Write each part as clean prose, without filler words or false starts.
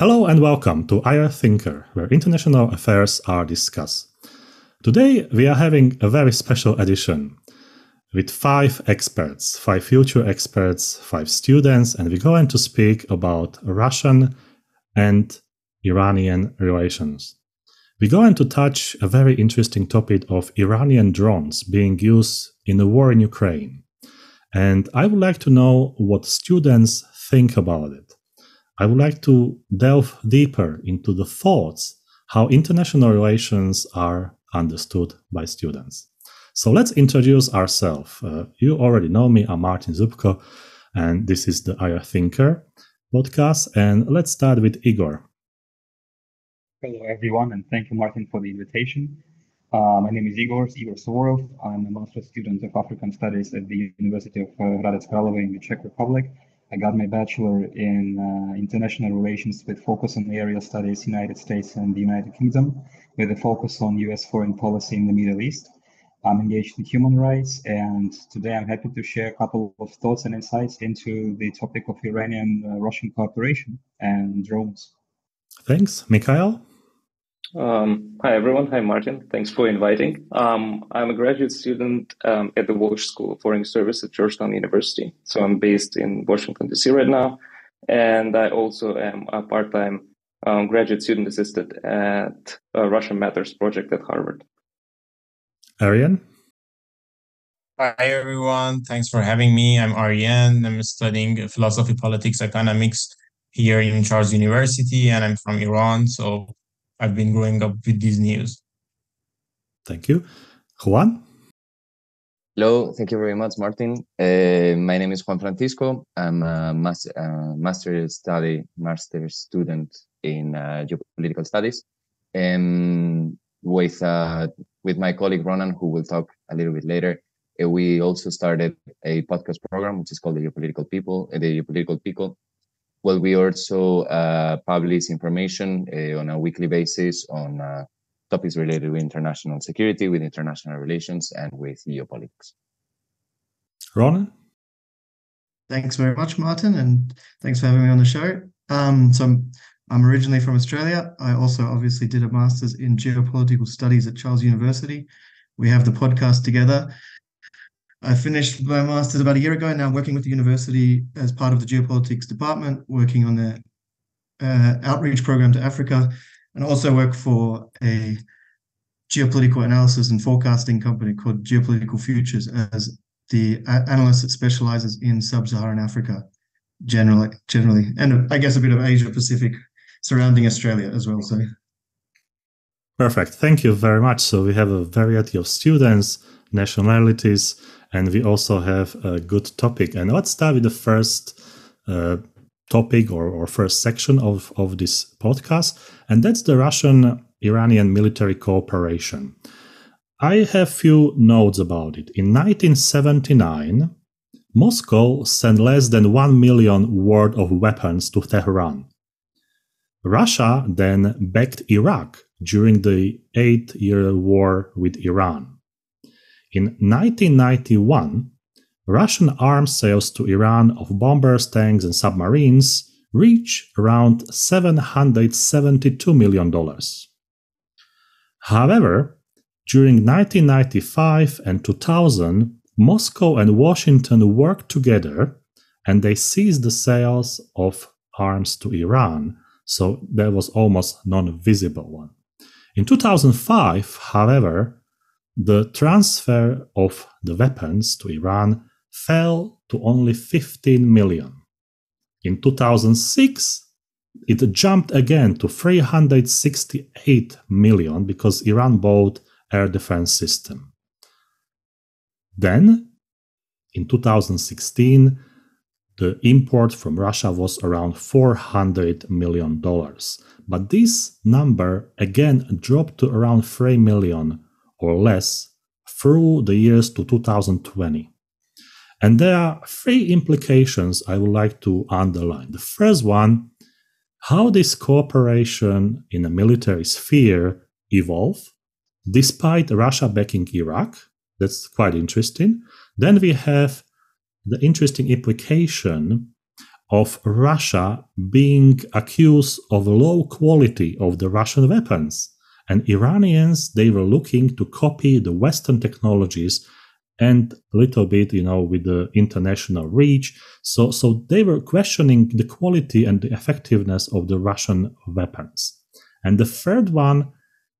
Hello and welcome to IR Thinker, where international affairs are discussed. Today we are having a very special edition with five experts, five future experts, five students, and we're going to speak about Russian and Iranian relations. We're going to touch a very interesting topic of Iranian drones being used in the war in Ukraine. And I would like to know what students think about it. I would like to delve deeper into the thoughts how international relations are understood by students. So let's introduce ourselves. You already know me, I'm Martin Zubko, and this is the IR Thinker podcast. And let's start with Igor. Hello, everyone, and thank you, Martin, for the invitation. My name is Igor Sorov. I'm a master's student of African Studies at the University of Hradec Kralove in the Czech Republic. I got my bachelor in international relations with focus on area studies, United States and the United Kingdom, with a focus on US foreign policy in the Middle East. I'm engaged in human rights, and today I'm happy to share a couple of thoughts and insights into the topic of Iranian-Russian cooperation and drones. Thanks. Mikhail? Hi, everyone. Hi, Martin. Thanks for inviting. I'm a graduate student at the Walsh School of Foreign Service at Georgetown University. So I'm based in Washington, D.C. right now. And I also am a part-time graduate student assistant at Russia Matters project at Harvard. Ariane? Hi, everyone. Thanks for having me. I'm Ariane. I'm studying philosophy, politics, economics here in Charles University, and I'm from Iran. So I've been growing up with these news. Thank you. Juan? Hello. Thank you very much, Martin. My name is Juan Francisco. I'm a master's student in geopolitical studies, with my colleague Ronan, who will talk a little bit later. We also started a podcast program, which is called the Geopolitical People. Well, we also publish information on a weekly basis on topics related with international security, with international relations, and with geopolitics. Ronan? Thanks very much, Martin, and thanks for having me on the show. So I'm originally from Australia. I also obviously did a master's in geopolitical studies at Charles University. We have the podcast together. I finished my master's about a year ago, and now I'm working with the university as part of the geopolitics department, working on the outreach program to Africa, and also work for a geopolitical analysis and forecasting company called Geopolitical Futures as the analyst that specializes in Sub-Saharan Africa generally, and I guess a bit of Asia Pacific surrounding Australia as well. So. Perfect. Thank you very much. So we have a variety of students, nationalities, and we also have a good topic. And let's start with the first topic or first section of this podcast, and that's the Russian-Iranian military cooperation. I have few notes about it. In 1979, Moscow sent less than 1 million worth of weapons to Tehran. Russia then backed Iraq during the eight-year war with Iran. In 1991, Russian arms sales to Iran of bombers, tanks, and submarines reached around $772 million. However, during 1995 and 2000, Moscow and Washington worked together and they ceased the sales of arms to Iran, so there was almost non-visible one. In 2005, however, the transfer of the weapons to Iran fell to only 15 million. In 2006, it jumped again to 368 million because Iran bought air defense system. Then, in 2016, the import from Russia was around $400 million. But this number again dropped to around 3 million or less through the years to 2020. And there are three implications I would like to underline. The first one, how this cooperation in the military sphere evolved, despite Russia backing Iraq. That's quite interesting. Then we have the interesting implication of Russia being accused of low quality of the Russian weapons. And Iranians, they were looking to copy the Western technologies and a little bit, you know, with the international reach. So they were questioning the quality and the effectiveness of the Russian weapons. And the third one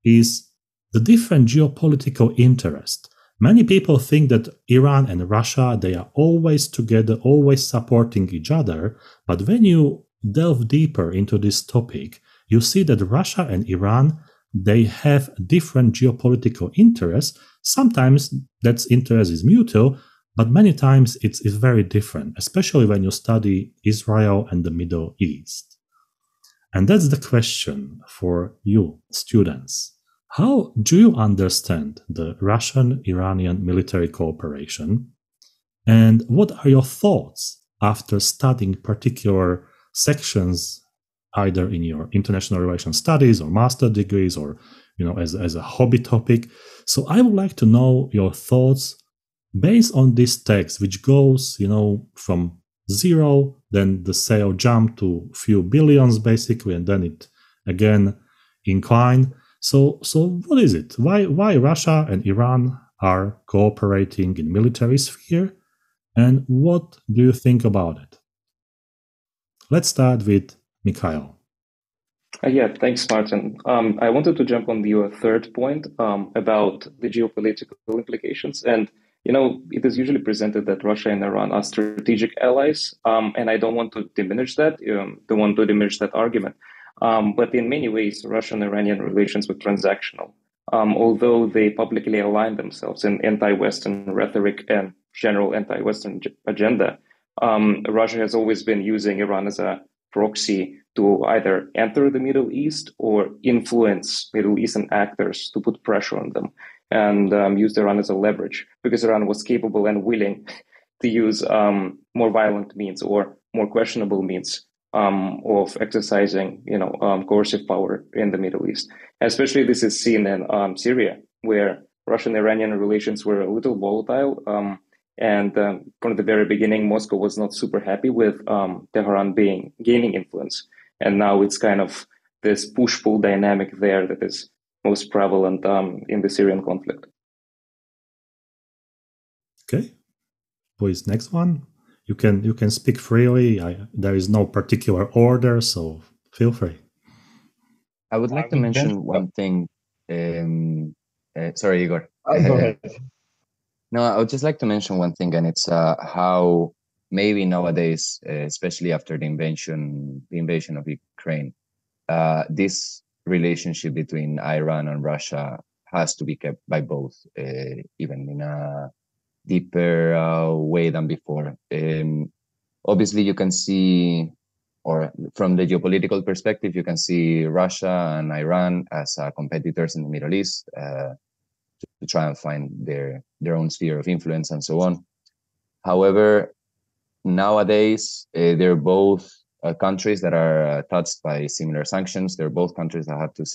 is the different geopolitical interest. Many people think that Iran and Russia, they are always together, always supporting each other. But when you delve deeper into this topic, you see that Russia and Iran, they have different geopolitical interests. Sometimes that interest is mutual, but many times it's very different, especially when you study Israel and the Middle East. And that's the question for you, students. How do you understand the Russian-Iranian military cooperation? And what are your thoughts after studying particular sections, either in your international relations studies or master degrees or, you know, as a hobby topic? So I would like to know your thoughts based on this text, which goes, you know, from zero, then the sale jump to few billions basically, and then it again incline. So what is it? Why Russia and Iran are cooperating in military sphere? And what do you think about it? Let's start with Mikhail. Yeah, thanks, Martin. I wanted to jump on your third point about the geopolitical implications. And, you know, it is usually presented that Russia and Iran are strategic allies. And I don't want to diminish that, argument. But in many ways, Russian-Iranian relations were transactional, although they publicly aligned themselves in anti-Western rhetoric and general anti-Western agenda. Russia has always been using Iran as a proxy to either enter the Middle East or influence Middle Eastern actors to put pressure on them, and used Iran as a leverage, because Iran was capable and willing to use more violent means or more questionable means of exercising, you know, coercive power in the Middle East. Especially this is seen in Syria, where Russian-Iranian relations were a little volatile. And from the very beginning, Moscow was not super happy with Tehran gaining influence. And now it's kind of this push-pull dynamic there that is most prevalent in the Syrian conflict. Okay. Please, next one. You can speak freely. There is no particular order, so feel free. I would like to mention one thing. Sorry, Igor. Go ahead. No, I would just like to mention one thing, and it's how maybe nowadays, especially after the invasion of Ukraine, this relationship between Iran and Russia has to be kept by both, even in a deeper way than before. Obviously, you can see, or from the geopolitical perspective, you can see Russia and Iran as competitors in the Middle East to try and find their own sphere of influence and so on. However, nowadays, they're both countries that are touched by similar sanctions. They're both countries that have to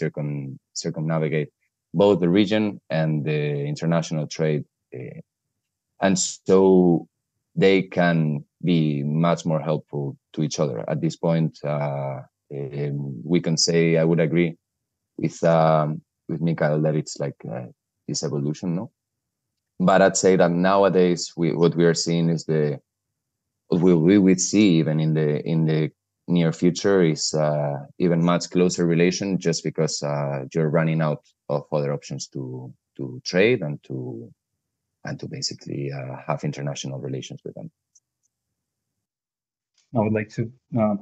circumnavigate both the region and the international trade. And so they can be much more helpful to each other. At this point, we can say, I would agree with Mikhail that it's like this evolution, no? But I'd say that nowadays, what we are seeing is we would see even in the near future is even much closer relation, just because you're running out of other options to trade and to basically have international relations with them. I would like to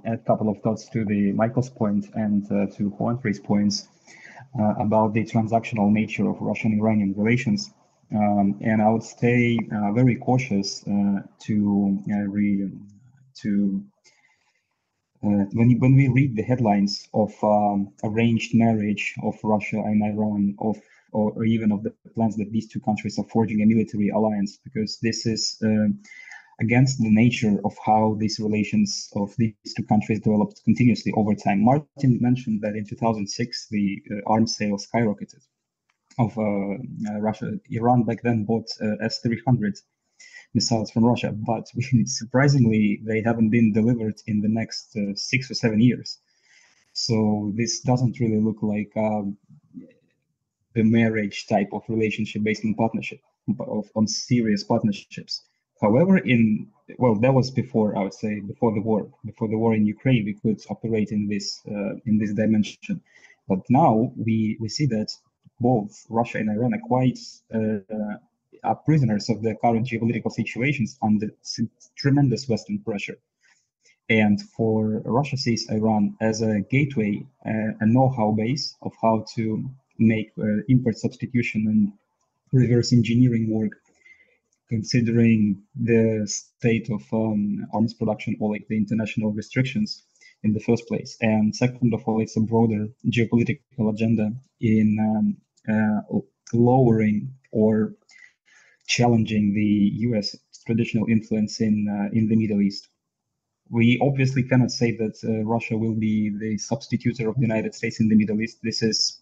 add a couple of thoughts to Michael's point and to Juanfrey's points about the transactional nature of Russian-Iranian relations. And I would stay very cautious when we read the headlines of arranged marriage of Russia and Iran, or even of the plans that these two countries are forging a military alliance, because this is against the nature of how these relations of these two countries developed continuously over time. Martin mentioned that in 2006, the arms sales skyrocketed of Russia. Iran back then bought S-300 missiles from Russia, but surprisingly, they haven't been delivered in the next 6 or 7 years. So this doesn't really look like the marriage type of relationship based on partnership, on serious partnerships. However, that was before, I would say, before the war in Ukraine, we could operate in this dimension. But now we see that both Russia and Iran are quite are prisoners of the current geopolitical situations under tremendous Western pressure. And for Russia sees Iran as a gateway, a know-how base of how to make import substitution and reverse engineering work, considering the state of arms production or like the international restrictions in the first place. And second of all, it's a broader geopolitical agenda in lowering or challenging the U.S. traditional influence in the Middle East. We obviously cannot say that Russia will be the substituter of the United States in the Middle East. This is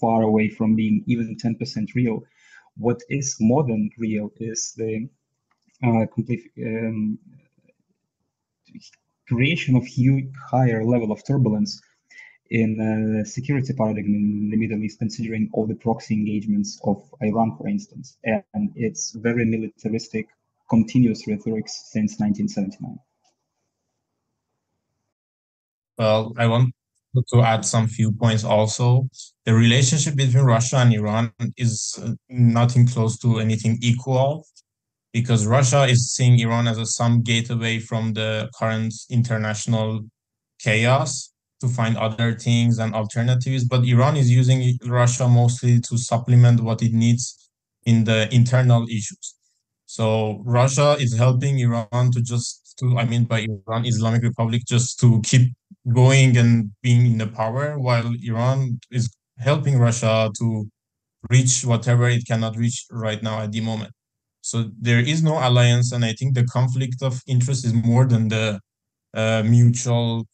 far away from being even 10% real. What is more than real is the complete creation of huge higher level of turbulence in security paradigm in the Middle East, considering all the proxy engagements of Iran, for instance, and its very militaristic, continuous rhetoric since 1979. Well, I want to add some few points also. The relationship between Russia and Iran is nothing close to anything equal, because Russia is seeing Iran as some gateway from the current international chaos to find other things and alternatives. But Iran is using Russia mostly to supplement what it needs in the internal issues. So Russia is helping Iran by Iran, Islamic Republic, just to keep going and being in the power, while Iran is helping Russia to reach whatever it cannot reach right now at the moment. So there is no alliance, and I think the conflict of interest is more than the mutual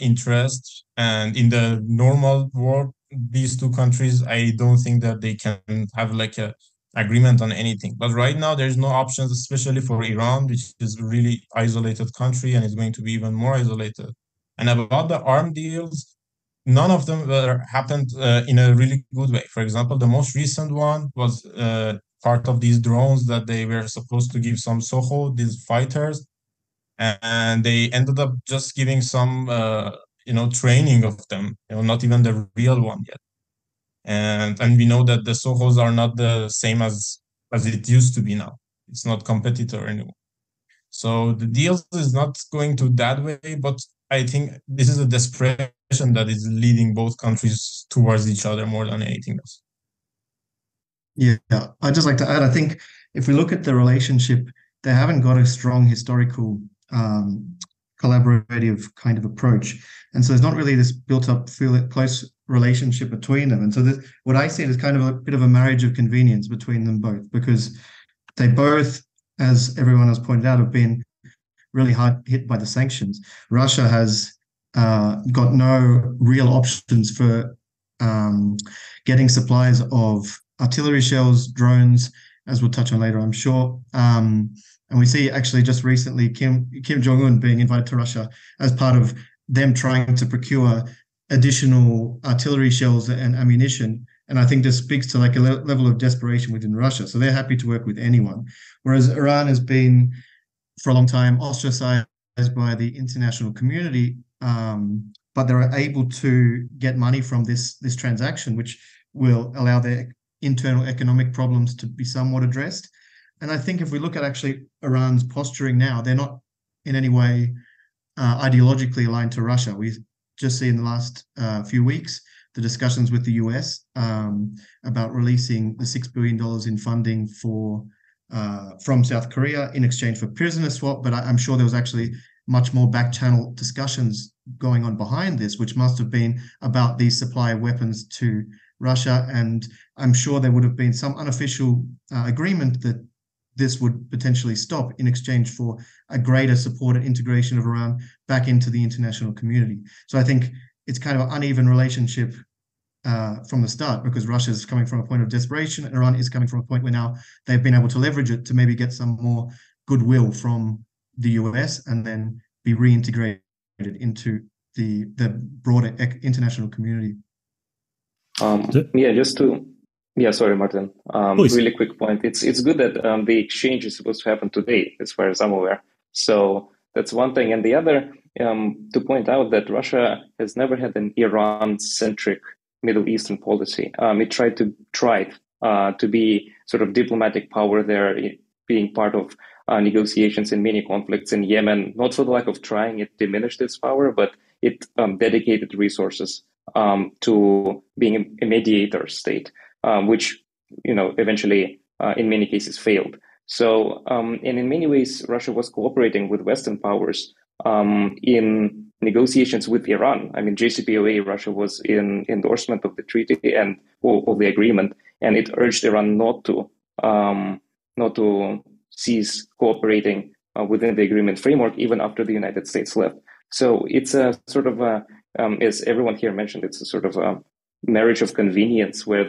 interest. And in the normal world, these two countries, I don't think that they can have like a agreement on anything. But right now, there's no options, especially for Iran, which is a really isolated country and is going to be even more isolated. And about the arm deals, none of them happened in a really good way. For example, the most recent one was part of these drones that they were supposed to give some Soho, these fighters, and they ended up just giving some, training of them, not even the real one yet. And we know that the Sohos are not the same as it used to be now. It's not competitor anymore. So the deal is not going to that way, but I think this is a desperation that is leading both countries towards each other more than anything else. Yeah, I'd just like to add, I think if we look at the relationship, they haven't got a strong historical collaborative kind of approach. And so there's not really this built-up close relationship between them. And so this, what I see is kind of a bit of a marriage of convenience between them both, because they both, as everyone has pointed out, have been really hard hit by the sanctions. Russia has got no real options for getting supplies of artillery shells, drones, as we'll touch on later, I'm sure. And we see actually just recently Kim Jong-un being invited to Russia as part of them trying to procure additional artillery shells and ammunition. And I think this speaks to like a level of desperation within Russia. So they're happy to work with anyone. Whereas Iran has been for a long time ostracized by the international community, but they're able to get money from this transaction, which will allow their internal economic problems to be somewhat addressed. And I think if we look at actually Iran's posturing now, they're not in any way ideologically aligned to Russia. We just see in the last few weeks the discussions with the US about releasing the $6 billion in funding from South Korea in exchange for prisoner swap. But I'm sure there was actually much more back channel discussions going on behind this, which must have been about the supply of weapons to Russia. And I'm sure there would have been some unofficial agreement that this would potentially stop in exchange for a greater support and integration of Iran back into the international community. So I think it's kind of an uneven relationship from the start, because Russia is coming from a point of desperation, and Iran is coming from a point where now they've been able to leverage it to maybe get some more goodwill from the US and then be reintegrated into the broader international community. Sorry, Martin. Really quick point. It's good that the exchange is supposed to happen today, as far as I'm aware. So that's one thing. And the other, to point out that Russia has never had an Iran-centric Middle Eastern policy. It tried to be sort of diplomatic power there, being part of negotiations in many conflicts in Yemen. Not for the lack of trying, it diminished its power, but it dedicated resources to being a mediator state, which, eventually in many cases failed. So, and in many ways, Russia was cooperating with Western powers in negotiations with Iran. I mean, JCPOA, Russia was in endorsement of the treaty and of the agreement, and it urged Iran not to cease cooperating within the agreement framework, even after the United States left. So it's a sort of a, as everyone here mentioned, it's a sort of a marriage of convenience, where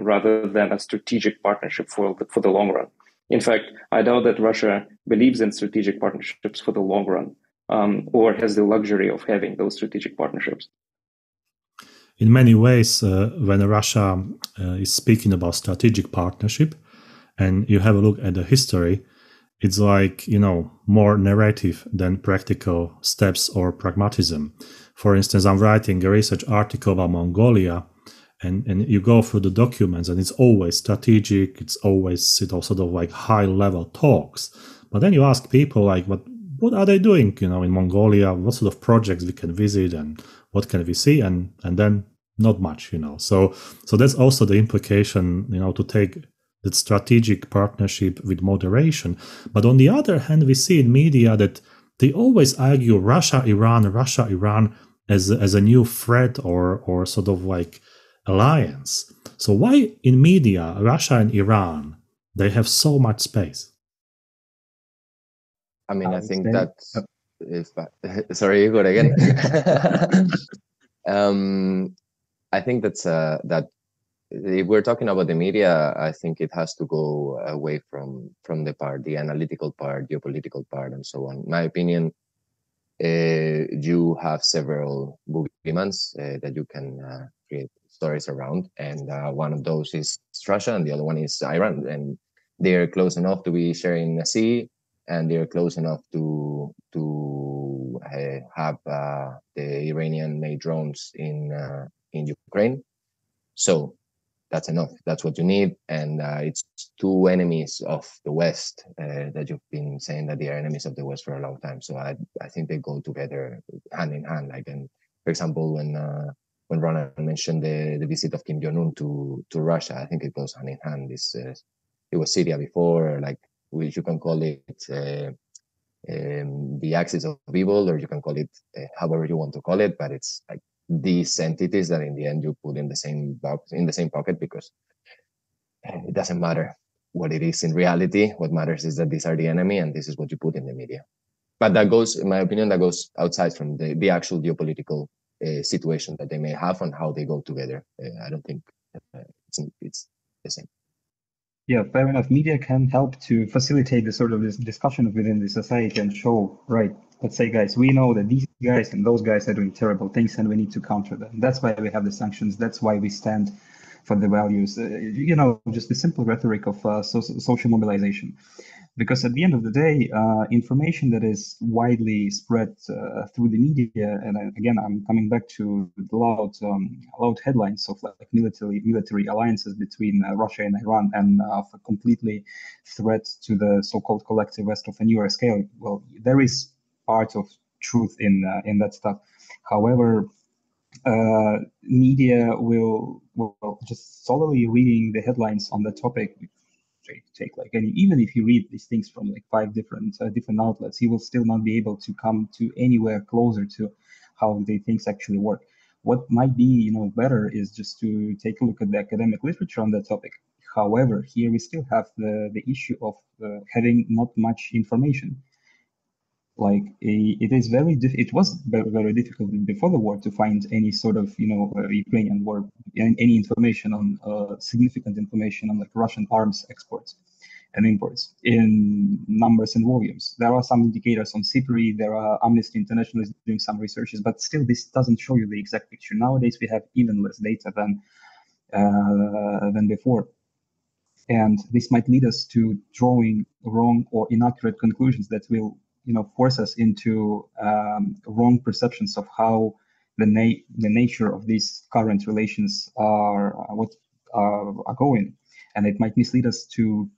rather than a strategic partnership for the long run. In fact, I doubt that Russia believes in strategic partnerships for the long run, or has the luxury of having those strategic partnerships. In many ways, when Russia is speaking about strategic partnership, and you have a look at the history, it's like, more narrative than practical steps or pragmatism. For instance, I'm writing a research article about Mongolia, and you go through the documents, and it's always strategic, it's always sort of like high-level talks. But then you ask people, like, what are they doing, in Mongolia? What sort of projects we can visit, and what can we see? And then not much, So that's also the implication, to take that strategic partnership with moderation. But on the other hand, we see in media that they always argue Russia, Iran as a new threat or sort of like alliance. So why in media, Russia and Iran, they have so much space? I mean, I think that is bad. Sorry, Igor again. I think that if we're talking about the media, I think it has to go away from the analytical part, geopolitical part, and so on. In my opinion, you have several boogeymen that you can create stories around, and one of those is Russia, and the other one is Iran, and they are close enough to be sharing a sea, and they are close enough to have the Iranian-made drones in Ukraine. So that's enough. That's what you need. And it's two enemies of the West that you've been saying that they are enemies of the West for a long time. So I think they go together hand in hand. Like, and for example, when Ronan mentioned the visit of Kim Jong-un to Russia, I think it goes hand in hand. This it was Syria before, like, you can call it the axis of evil, or you can call it however you want to call it, but it's like these entities that in the end you put in the same box, in the same pocket, because it doesn't matter what it is in reality. What matters is that these are the enemy, and this is what you put in the media. But that goes, in my opinion, that goes outside from the actual geopolitical situation that they may have and how they go together. I don't think it's the same. Yeah, fair enough. Media can help to facilitate the sort of this discussion within the society and show, right, let's say, guys, we know that these guys and those guys are doing terrible things, and we need to counter them. That's why we have the sanctions. That's why we stand for the values, just the simple rhetoric of social mobilization. Because at the end of the day, information that is widely spread through the media, and again, I'm coming back to the loud headlines of like military alliances between Russia and Iran, and of a completely threat to the so-called collective West of a newer scale. Well, there is part of truth in that stuff. However, media will just solely reading the headlines on the topic. Take like, and even if you read these things from like five different outlets, you will still not be able to come to anywhere closer to how the things actually work. What might be, better is just to take a look at the academic literature on that topic. However, here we still have the issue of having not much information. like it was very difficult before the war to find any sort of Ukrainian war and any information on significant information on like Russian arms exports and imports in numbers and volumes. There are some indicators on SIPRI, there are Amnesty International is doing some researches, but still this doesn't show you the exact picture. Nowadays we have even less data than before. And this might lead us to drawing wrong or inaccurate conclusions that will force us into wrong perceptions of how the nature of these current relations are going. And it might mislead us to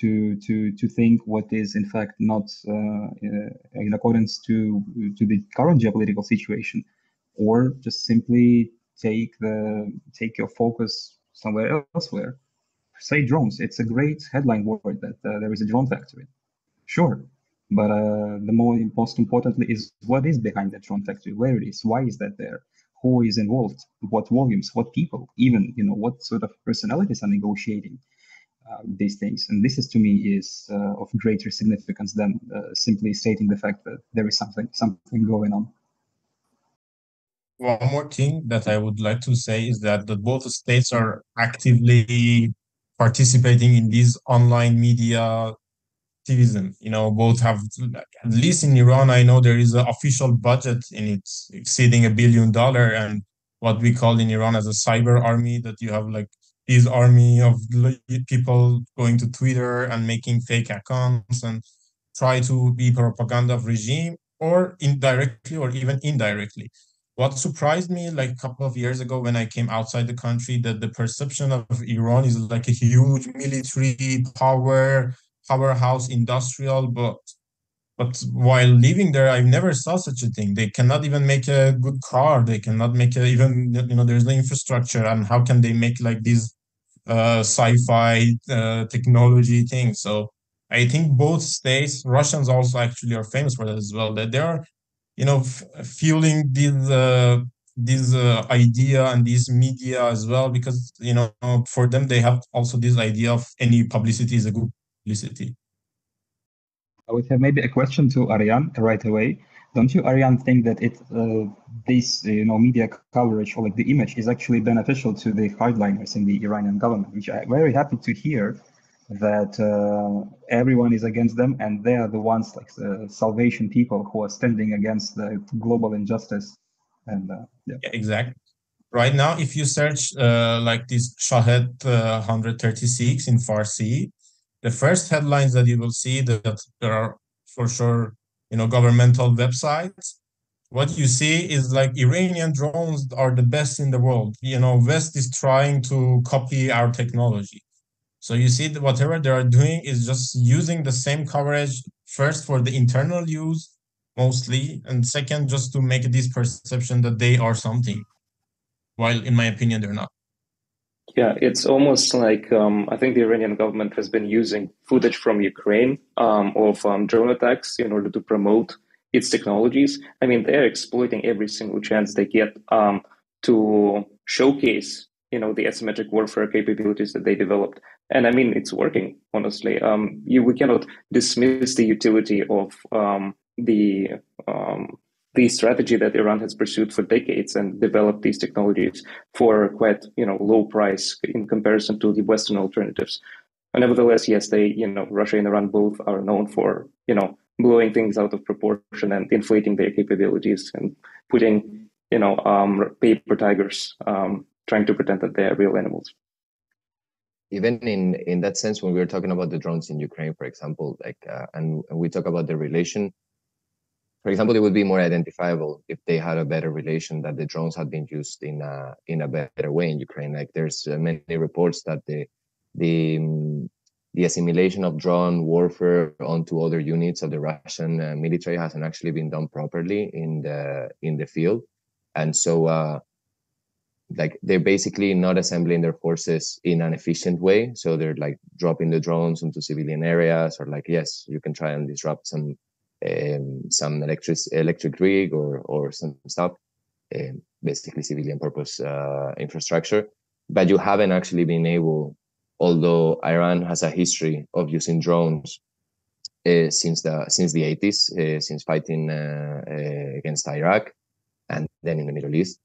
to think what is in fact not in accordance to the current geopolitical situation, or just simply take your focus somewhere elsewhere. Say drones. It's a great headline word that there is a drone factory. Sure, but the most importantly is what is behind that drone factory, where it is, why is that there, who is involved, what volumes, what people, even what sort of personalities are negotiating these things. And this is, to me, is of greater significance than simply stating the fact that there is something going on. One more thing that I would like to say is that both states are actively participating in these online media activism. Both have, at least in Iran, I know there is an official budget in it exceeding $1 billion, and what we call in Iran as a cyber army, that you have like this army of people going to Twitter and making fake accounts and try to be propaganda of regime, or indirectly or even indirectly. What surprised me like a couple of years ago when I came outside the country, that the perception of Iran is like a huge military powerhouse industrial, but while living there, I've never saw such a thing. They cannot even make a good car. They cannot make a, even, there's no infrastructure, and how can they make like these sci-fi technology things? So I think both states, Russians also actually are famous for that as well, that they are fueling this idea and this media as well, because for them they have also this idea of any publicity is a good publicity. I would have maybe a question to Ariane right away. Don't you, Ariane, think that this media coverage or like the image is actually beneficial to the hardliners in the Iranian government, which I'm very happy to hear that everyone is against them, and they are the ones like the salvation people who are standing against the global injustice. And yeah, exactly. Right now, if you search like this Shahed 136 in Farsi, the first headlines that you will see that there are for sure, governmental websites. What you see is like Iranian drones are the best in the world. West is trying to copy our technology. So you see that whatever they are doing is just using the same coverage, first for the internal use mostly, and second, just to make this perception that they are something, while in my opinion, they're not. Yeah, it's almost like I think the Iranian government has been using footage from Ukraine of drone attacks in order to promote its technologies. I mean, they're exploiting every single chance they get to showcase the asymmetric warfare capabilities that they developed. And I mean, it's working, honestly. We cannot dismiss the utility of the strategy that Iran has pursued for decades and developed these technologies for quite, low price in comparison to the Western alternatives. But nevertheless, yes, they, Russia and Iran both are known for, blowing things out of proportion and inflating their capabilities and putting, paper tigers, trying to pretend that they are real animals. Even in that sense, when we were talking about the drones in Ukraine, for example, and we talk about the relation, for example, it would be more identifiable if they had a better relation, that the drones had been used in a better way in Ukraine. Like there's many reports that the assimilation of drone warfare onto other units of the Russian military hasn't actually been done properly in the field, and so. Like they're basically not assembling their forces in an efficient way. So they're like dropping the drones into civilian areas, or like, yes, you can try and disrupt some electric rig or some stuff, basically civilian purpose infrastructure. But you haven't actually been able, although Iran has a history of using drones since the 80s, since fighting against Iraq, and then in the Middle East.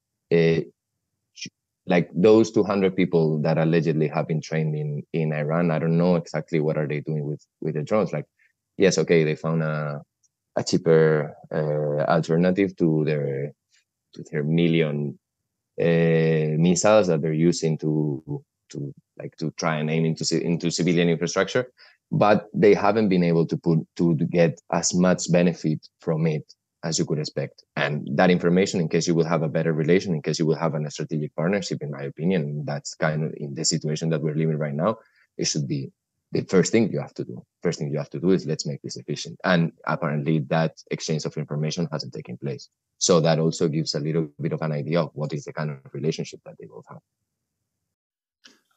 Like those 200 people that allegedly have been trained in Iran, I don't know exactly what are they doing with the drones. Like, yes, okay, they found a cheaper alternative to their million missiles that they're using to try and aim into civilian infrastructure, but they haven't been able to get as much benefit from it as you could expect. And that information, in case you will have a better relation, in case you will have a strategic partnership, in my opinion, that's kind of, in the situation that we're living right now, it should be the first thing you have to do. First thing you have to do is let's make this efficient. And apparently that exchange of information hasn't taken place. So that also gives a little bit of an idea of what is the kind of relationship that they both have.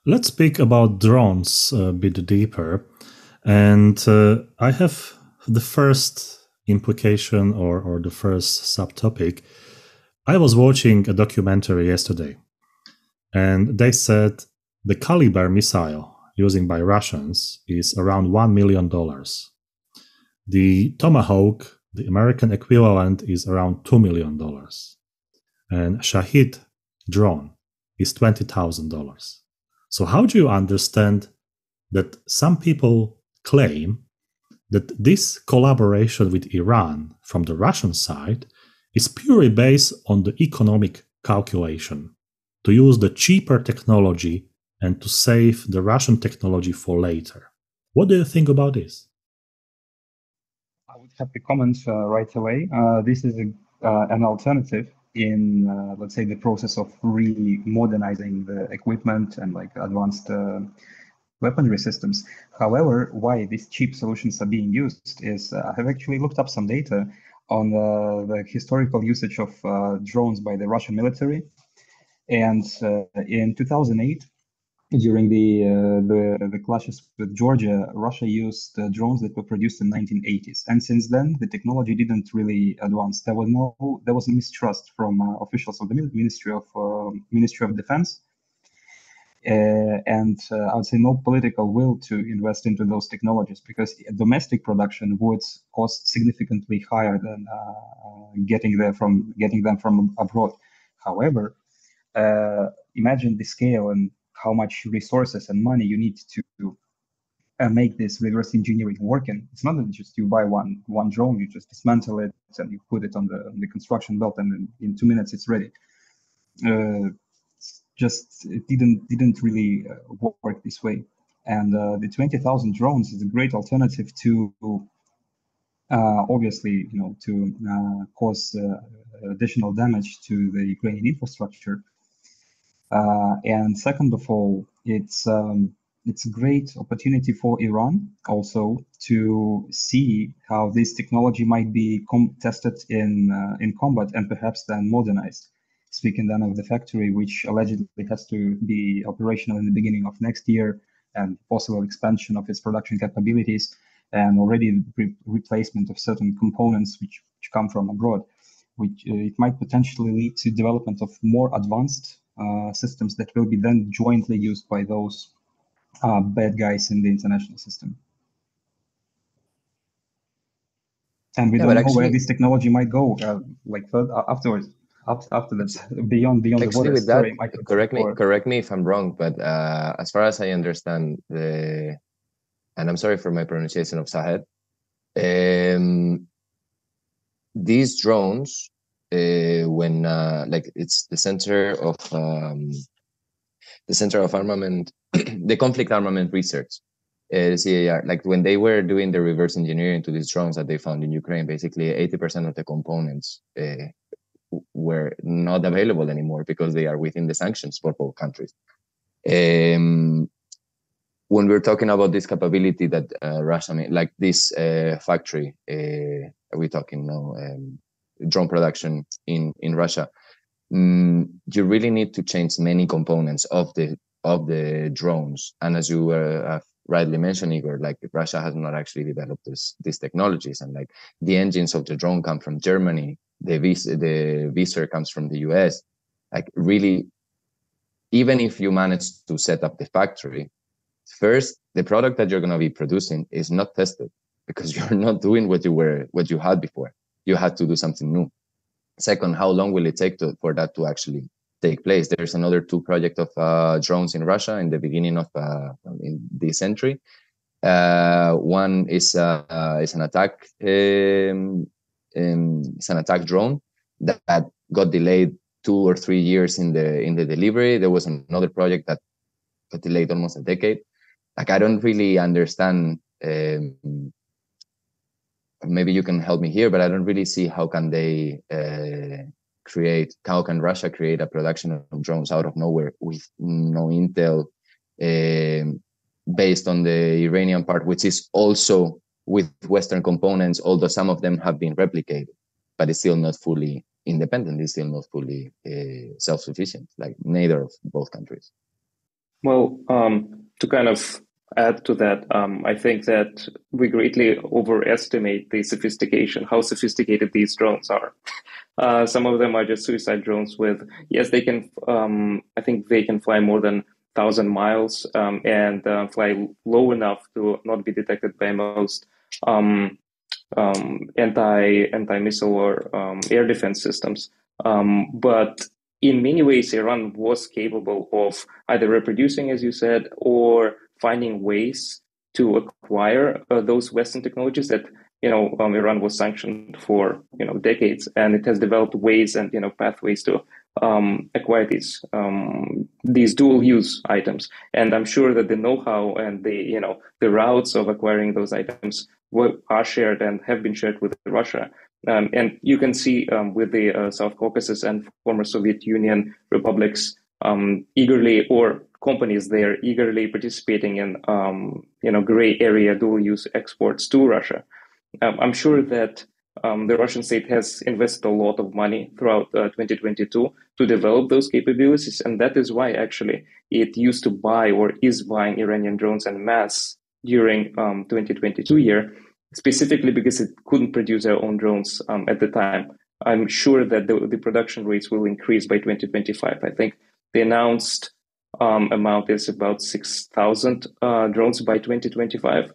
Let's speak about drones a bit deeper. And I have the first implication or the first subtopic. I was watching a documentary yesterday, and they said the Kalibr missile using by Russians is around $1 million. The Tomahawk, the American equivalent, is around $2 million. And Shahed drone is $20,000. So how do you understand that some people claim that this collaboration with Iran from the Russian side is purely based on the economic calculation, to use the cheaper technology and to save the Russian technology for later? What do you think about this? I would have to comment right away. This is an alternative in, let's say, the process of re-modernizing the equipment and like advanced weaponry systems. However, why these cheap solutions are being used is I have actually looked up some data on the historical usage of drones by the Russian military. And in 2008, during the clashes with Georgia, Russia used drones that were produced in the 1980s. And since then, the technology didn't really advance. There was a mistrust from officials of the Ministry of Defense. And I would say no political will to invest into those technologies, because domestic production would cost significantly higher than getting them from abroad. However, imagine the scale and how much resources and money you need to make this reverse engineering working. It's not that just you buy one drone, you just dismantle it and you put it on the construction belt, and in 2 minutes it's ready. Just it didn't really work this way. And the 20,000 drones is a great alternative to obviously, you know, to cause additional damage to the Ukrainian infrastructure. And second of all, it's a great opportunity for Iran also to see how this technology might be tested in combat and perhaps then modernized. Speaking then of the factory, which allegedly has to be operational in the beginning of next year, and possible expansion of its production capabilities, and already replacement of certain components which come from abroad, which it might potentially lead to development of more advanced systems that will be then jointly used by those bad guys in the international system. And we don't know where this technology might go, like further afterwards. After that, beyond the borders. Sorry, Michael, correct me if I'm wrong, but as far as I understand, and I'm sorry for my pronunciation of Shahed, these drones, when like it's the center of armament, the Conflict Armament Research, CAR, like when they were doing the reverse engineering to these drones that they found in Ukraine, basically 80% of the components were not available anymore because they are within the sanctions for both countries. When we're talking about this capability that Russia, like this factory, we're talking now, drone production in Russia, you really need to change many components of the drones. And as you have rightly mentioned, Igor, like Russia has not actually developed these technologies. And like the engines of the drone come from Germany, the visor comes from the US. Like really, even if you manage to set up the factory, first, the product that you're going to be producing is not tested. because you're not doing what you had before. You had to do something new. Second, how long will it take for that to actually take place? There's another two projects of drones in Russia in the beginning of in this century. One is an attack it's an attack drone that got delayed 2 or 3 years in the delivery. There was another project that got delayed almost a decade. Like, I don't really understand. Maybe you can help me here, but I don't really see how can they how can Russia create a production of drones out of nowhere with no intel, based on the Iranian part, which is also with Western components, although some of them have been replicated, but it's still not fully independent. It's still not fully self-sufficient, like neither of both countries. Well, to kind of add to that, I think that we greatly overestimate the sophistication, how sophisticated these drones are. Some of them are just suicide drones with, yes, they can, I think they can fly more than 1,000 miles and fly low enough to not be detected by most anti-missile or air defense systems. But in many ways, Iran was capable of either reproducing, as you said, or finding ways to acquire those Western technologies that, you know, Iran was sanctioned for, you know, decades, and it has developed ways and, you know, pathways to acquire these dual use items. And I'm sure that the know-how and the, you know, the routes of acquiring those items are shared and have been shared with Russia. And you can see with the South Caucasus and former Soviet Union republics eagerly, or companies there eagerly participating in, you know, gray area dual use exports to Russia. I'm sure that the Russian state has invested a lot of money throughout 2022 to develop those capabilities. And that is why, actually, it used to buy or is buying Iranian drones en masse during 2022 year, specifically because it couldn't produce their own drones at the time. I'm sure that the production rates will increase by 2025. I think the announced amount is about 6,000 drones by 2025.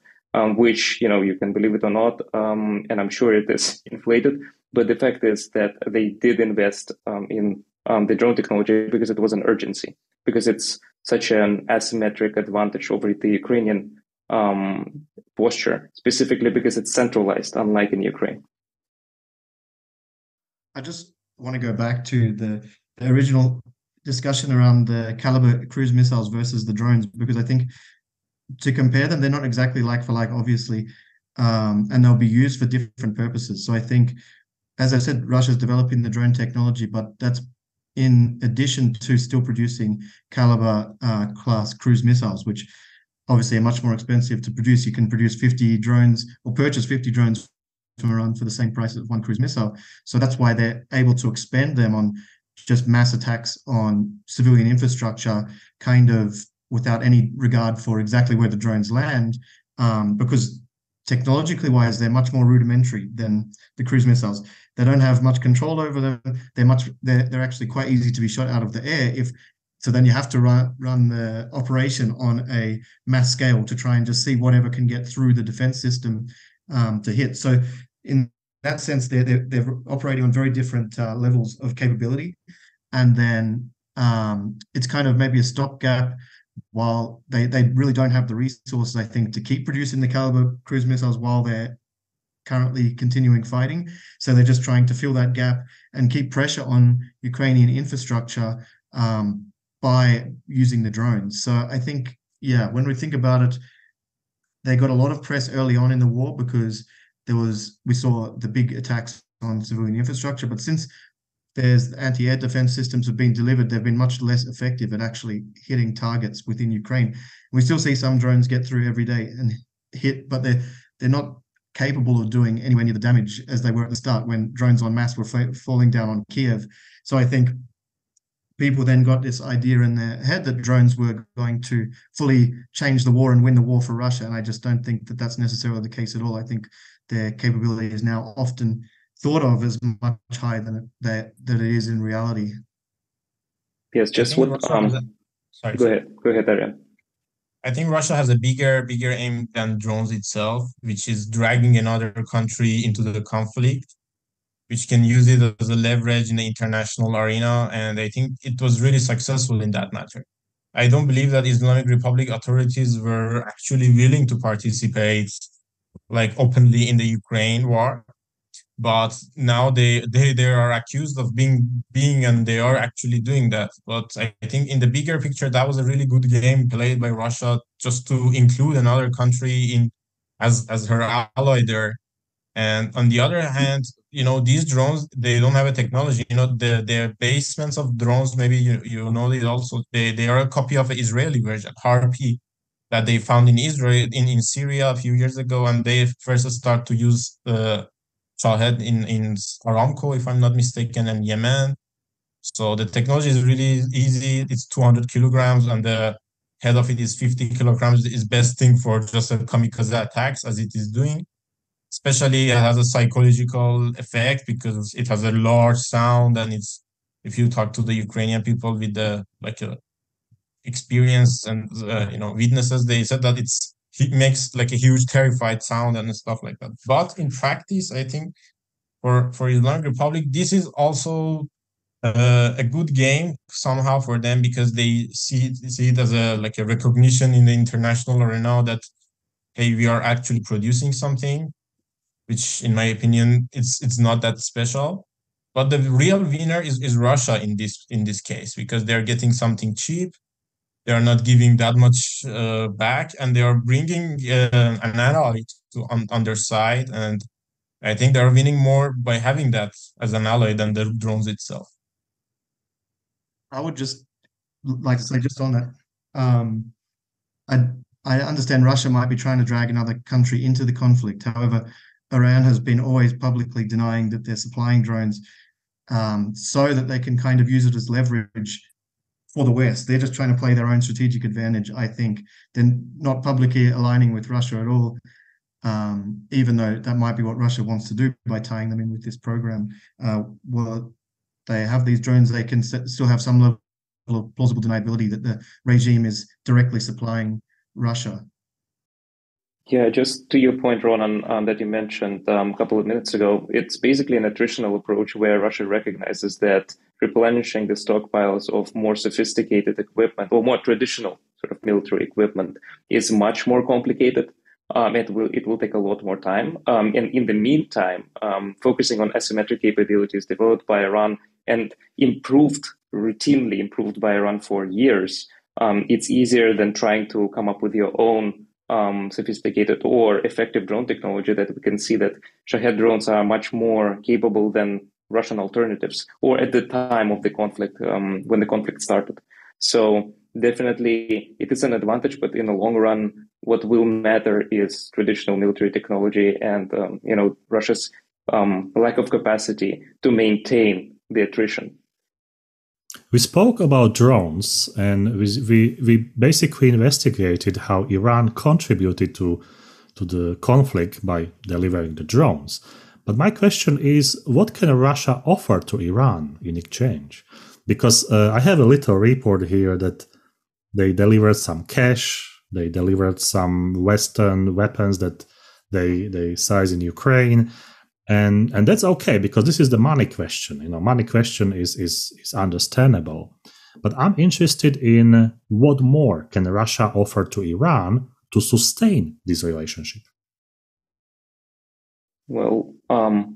Which, you know, you can believe it or not, and I'm sure it is inflated. But the fact is that they did invest in the drone technology because it was an urgency, because it's such an asymmetric advantage over the Ukrainian posture, specifically because it's centralized, unlike in Ukraine. I just want to go back to the original discussion around the Kalibr cruise missiles versus the drones, because I think to compare them, they're not exactly like for like, obviously, and they'll be used for different purposes. So I think, as I said, Russia's developing the drone technology, but that's in addition to still producing Kalibr class cruise missiles, which obviously are much more expensive to produce. You can produce 50 drones or purchase 50 drones from Iran for the same price as one cruise missile. So that's why they're able to expand them on just mass attacks on civilian infrastructure, kind of without any regard for exactly where the drones land, because technologically wise, they're much more rudimentary than the cruise missiles. They don't have much control over them. They're actually quite easy to be shot out of the air. So then you have to run the operation on a mass scale to try and just see whatever can get through the defense system to hit. So in that sense, they're operating on very different levels of capability. And then it's kind of maybe a stopgap while they really don't have the resources, I think, to keep producing the Kalibr cruise missiles while they're currently continuing fighting. So they're just trying to fill that gap and keep pressure on Ukrainian infrastructure by using the drones. So I think, yeah, when we think about it, they got a lot of press early on in the war because we saw the big attacks on civilian infrastructure. But since the anti-air defense systems have been delivered, they've been much less effective at actually hitting targets within Ukraine. We still see some drones get through every day and hit, but they're not capable of doing anywhere near the damage as they were at the start when drones en masse were falling down on Kiev. So I think people then got this idea in their head that drones were going to fully change the war and win the war for Russia. And I just don't think that that's necessarily the case at all. I think their capability is now often thought of as much higher than that it is in reality. Yes, just what. Sorry, go ahead, Ariane. I think Russia has a bigger aim than drones itself, which is dragging another country into the conflict, which can use it as a leverage in the international arena. And I think it was really successful in that matter. I don't believe that Islamic Republic authorities were actually willing to participate like openly in the Ukraine war. But now they are accused of being, and they are actually doing that. But I think in the bigger picture, that was a really good game played by Russia just to include another country in as her ally there. And on the other hand, you know, these drones, they don't have a technology. You know, the basements of drones, maybe you know it also, they are a copy of an Israeli version, Harpy, that they found in Israel, in Syria a few years ago, and they first start to use Shahed in Aramco, if I'm not mistaken, and Yemen. So the technology is really easy. It's 200 kilograms, and the head of it is 50 kilograms. It's best thing for just a kamikaze attacks, as it is doing. Especially it has a psychological effect because it has a large sound, and it's, if you talk to the Ukrainian people with the experience and witnesses, they said that it makes like a huge terrified sound and stuff like that. But in practice, I think for Islamic Republic, this is also a good game somehow for them, because they see it as a recognition in the international arena that, hey, we are actually producing something, which in my opinion, it's not that special. But the real winner is Russia in this case, because they're getting something cheap. They are not giving that much back, and they are bringing an ally on their side. And I think they are winning more by having that as an ally than the drones itself. I would just like to say, just on that, I understand Russia might be trying to drag another country into the conflict. However, Iran has been always publicly denying that they're supplying drones so that they can kind of use it as leverage for the West. They're just trying to play their own strategic advantage, I think. They're not publicly aligning with Russia at all, even though that might be what Russia wants to do by tying them in with this program. Well, they have these drones, they can still have some level of plausible deniability that the regime is directly supplying Russia. Yeah, just to your point, Ronan, that you mentioned a couple of minutes ago, it's basically an attritional approach where Russia recognizes that replenishing the stockpiles of more sophisticated equipment or more traditional sort of military equipment is much more complicated. It will take a lot more time. And in the meantime, focusing on asymmetric capabilities developed by Iran and routinely improved by Iran for years, it's easier than trying to come up with your own sophisticated or effective drone technology. That we can see that Shahed drones are much more capable than Russian alternatives, or at the time of the conflict, when the conflict started. So definitely it is an advantage, but in the long run, what will matter is traditional military technology and Russia's lack of capacity to maintain the attrition. We spoke about drones, and we basically investigated how Iran contributed to the conflict by delivering the drones. But my question is, what can Russia offer to Iran in exchange? Because I have a little report here that they delivered some cash, they delivered some Western weapons that they size in Ukraine. And that's okay, because this is the money question. Money question is understandable. But I'm interested in what more can Russia offer to Iran to sustain this relationship? Well,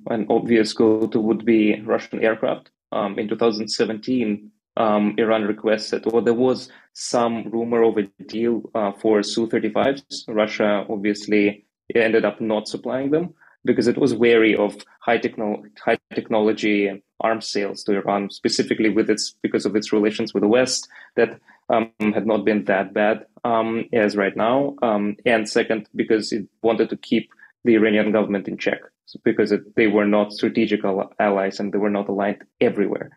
an obvious go-to would be Russian aircraft. In 2017, Iran requested, or there was some rumor of a deal for Su-35s. Russia obviously ended up not supplying them, because it was wary of high technology arms sales to Iran, specifically because of its relations with the West that had not been that bad as right now. And second, because it wanted to keep the Iranian government in check, because they were not strategic allies and they were not aligned everywhere.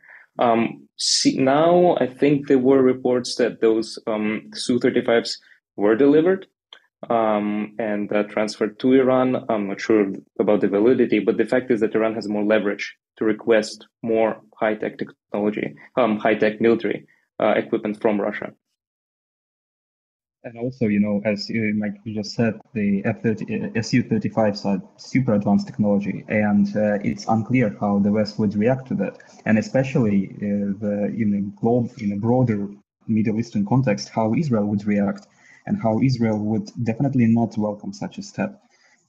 Now, I think there were reports that those Su-35s were delivered and transferred to Iran. I'm not sure about the validity, but the fact is that Iran has more leverage to request more high-tech technology, high-tech military equipment from Russia. And also, you know, as like you just said, the Su-35s are super advanced technology, and it's unclear how the West would react to that. And especially in a broader Middle Eastern context, how Israel would react, and how Israel would definitely not welcome such a step.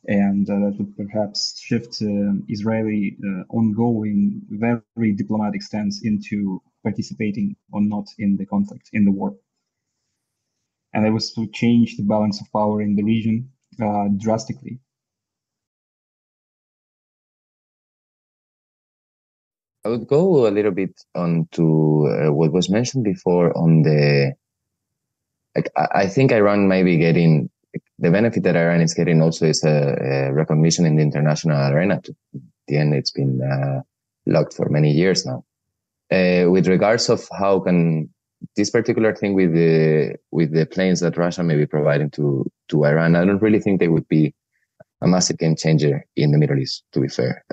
And that would perhaps shift Israeli ongoing, very diplomatic stance into participating or not in the conflict, in the war. And that was to change the balance of power in the region drastically. I would go a little bit on to what was mentioned before on the, like, I think Iran may be getting, the benefit that Iran is getting also is a recognition in the international arena. At the end, it's been locked for many years now. With regards of how can, this particular thing with the planes that Russia may be providing to Iran, I don't really think they would be a massive game changer in the Middle East, to be fair.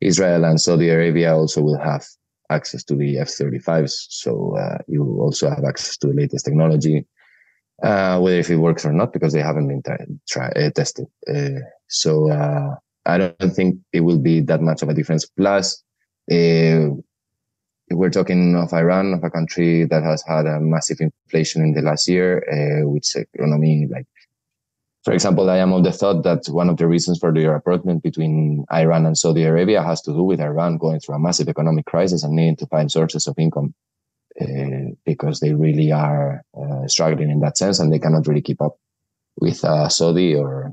Israel and Saudi Arabia also will have access to the F-35s, so you will also have access to the latest technology, whether if it works or not, because they haven't been tested. So I don't think it will be that much of a difference. Plus, we're talking of Iran, of a country that has had a massive inflation in the last year, which economy, like, for example, I am of the thought that one of the reasons for the rapprochement between Iran and Saudi Arabia has to do with Iran going through a massive economic crisis and needing to find sources of income, because they really are struggling in that sense, and they cannot really keep up with Saudi or,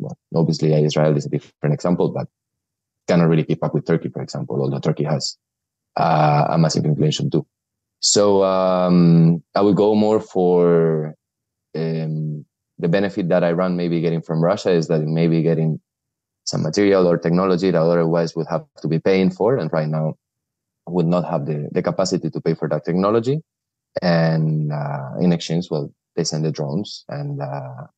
well, obviously Israel is a different example, but cannot really keep up with Turkey, for example, although Turkey has a massive inflation too. So I would go more for the benefit that Iran may be getting from Russia is that it may be getting some material or technology that otherwise would have to be paying for, and right now would not have the capacity to pay for that technology. And in exchange, well, they send the drones. And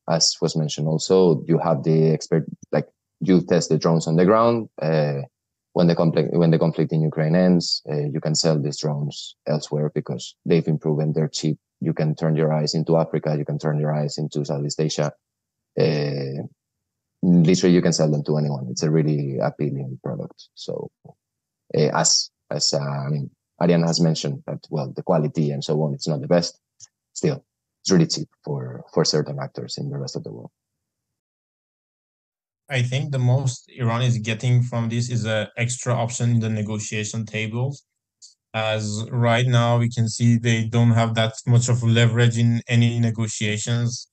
as was mentioned also, you have the expert, like, you test the drones on the ground. When the conflict in Ukraine ends, you can sell these drones elsewhere because they've improved and they're cheap. You can turn your eyes into Africa. You can turn your eyes into Southeast Asia. Literally, you can sell them to anyone. It's a really appealing product. So as Ariane has mentioned that, well, the quality and so on, it's not the best. Still, it's really cheap for certain actors in the rest of the world. I think the most Iran is getting from this is an extra option in the negotiation tables, as right now we can see they don't have that much of leverage in any negotiations.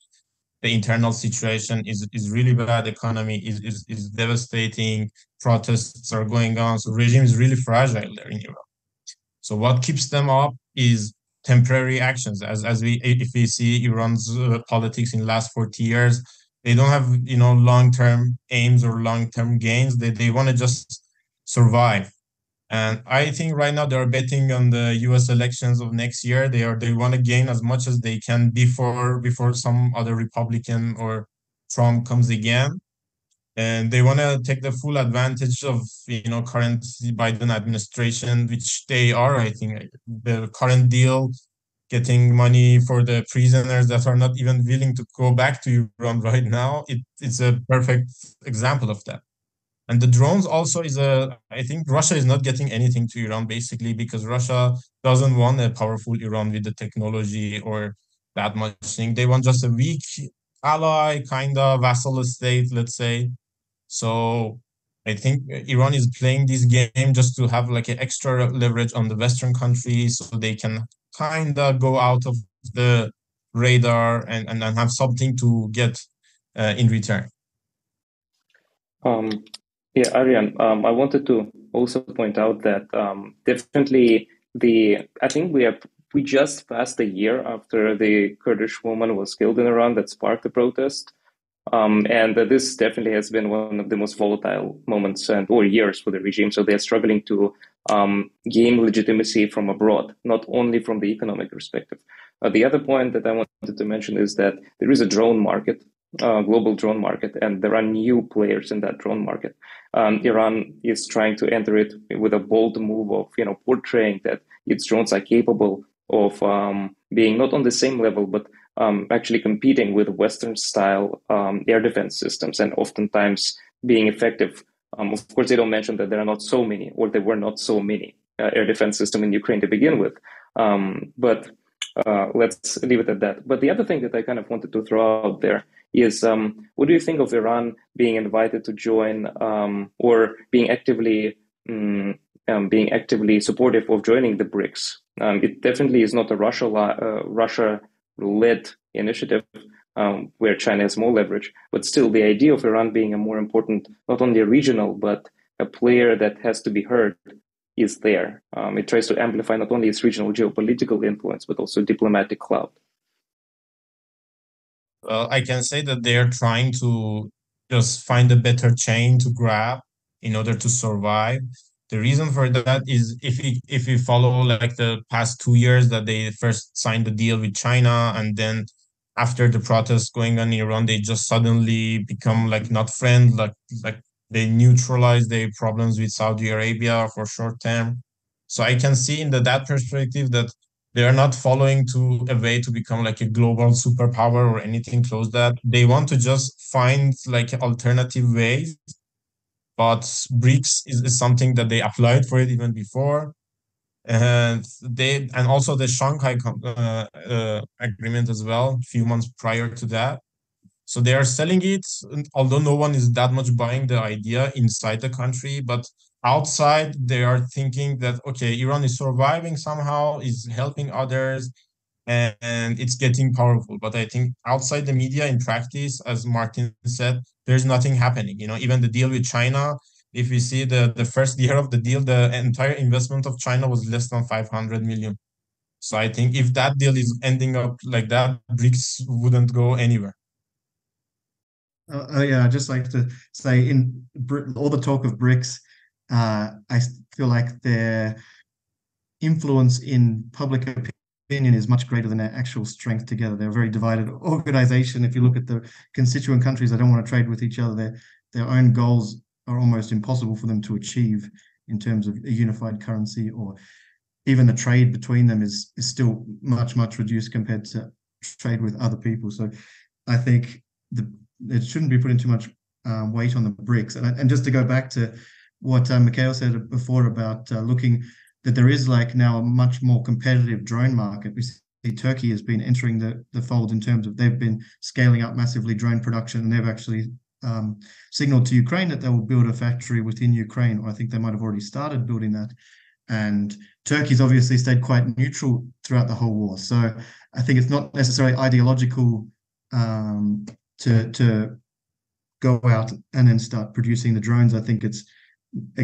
The internal situation is really bad. The economy is devastating. Protests are going on. So the regime is really fragile there in Iran. So what keeps them up is temporary actions. If we see Iran's politics in the last 40 years, they don't have, you know, long-term aims or long-term gains. They want to just survive. And I think right now they are betting on the U.S. elections of next year. They want to gain as much as they can before some other Republican or Trump comes again. And they want to take the full advantage of, you know, current Biden administration, which they are, I think, the current deal, getting money for the prisoners that are not even willing to go back to Iran right now. It's a perfect example of that. And the drones also I think Russia is not getting anything to Iran, basically, because Russia doesn't want a powerful Iran with the technology or that much thing. They want just a weak ally, kind of vassal state, let's say. So I think Iran is playing this game just to have like an extra leverage on the Western countries so they can kind of go out of the radar and have something to get in return. Ariane, I wanted to also point out that definitely we just passed a year after the Kurdish woman was killed in Iran that sparked the protest. And this definitely has been one of the most volatile moments or years for the regime. So they're struggling to gain legitimacy from abroad, not only from the economic perspective. The other point that I wanted to mention is that there is a drone market, global drone market, and there are new players in that drone market. Iran is trying to enter it with a bold move of, you know, portraying that its drones are capable of being not on the same level, but actually competing with Western-style air defense systems and oftentimes being effective. Of course, they don't mention that there are not so many, or there were not so many air defense systems in Ukraine to begin with. But let's leave it at that. But the other thing that I kind of wanted to throw out there is, what do you think of Iran being invited to join or being actively supportive of joining the BRICS? It definitely is not a Russia-led initiative where China has more leverage, but still the idea of Iran being a more important, not only a regional, but a player that has to be heard is there. It tries to amplify not only its regional geopolitical influence, but also diplomatic clout. Well, I can say that they're trying to just find a better chain to grab in order to survive. The reason for that is if we follow like the past 2 years that they first signed the deal with China, and then after the protests going on in Iran, they just suddenly become like not friends, like they neutralize their problems with Saudi Arabia for short term. So I can see in that perspective that they are not following to a way to become like a global superpower or anything close to that. They want to just find like alternative ways. But BRICS is something that they applied for it even before. And also the Shanghai agreement as well, a few months prior to that. So they are selling it, although no one is that much buying the idea inside the country. But outside, they are thinking that, okay, Iran is surviving somehow, is helping others, and it's getting powerful. But I think outside the media, in practice, as Martin said, there's nothing happening. You know, even the deal with China, if we see the first year of the deal, the entire investment of China was less than 500 million. So I think if that deal is ending up like that, BRICS wouldn't go anywhere. Yeah, I'd just like to say, in all the talk of BRICS, I feel like their influence in public opinion is much greater than their actual strength together. They're a very divided organization. If you look at the constituent countries, they don't want to trade with each other. Their own goals are almost impossible for them to achieve in terms of a unified currency, or even the trade between them is still much, much reduced compared to trade with other people. So I think it shouldn't be putting too much weight on the BRICS. And just to go back to what Mikhail said before about looking that there is like now a much more competitive drone market. We see Turkey has been entering the fold in terms of they've been scaling up massively drone production, and they've actually signaled to Ukraine that they will build a factory within Ukraine, or I think they might have already started building that. And Turkey's obviously stayed quite neutral throughout the whole war. So I think it's not necessarily ideological to go out and then start producing the drones. I think it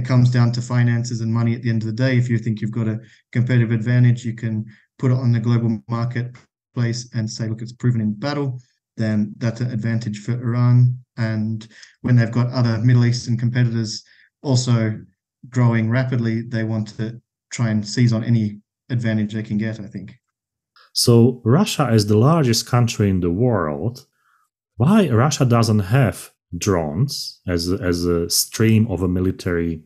comes down to finances and money at the end of the day. If you think you've got a competitive advantage, you can put it on the global marketplace and say, look, it's proven in battle, then that's an advantage for Iran. And when they've got other Middle Eastern competitors also growing rapidly, they want to try and seize on any advantage they can get, I think. So Russia is the largest country in the world. Why Russia doesn't have drones as a stream of a military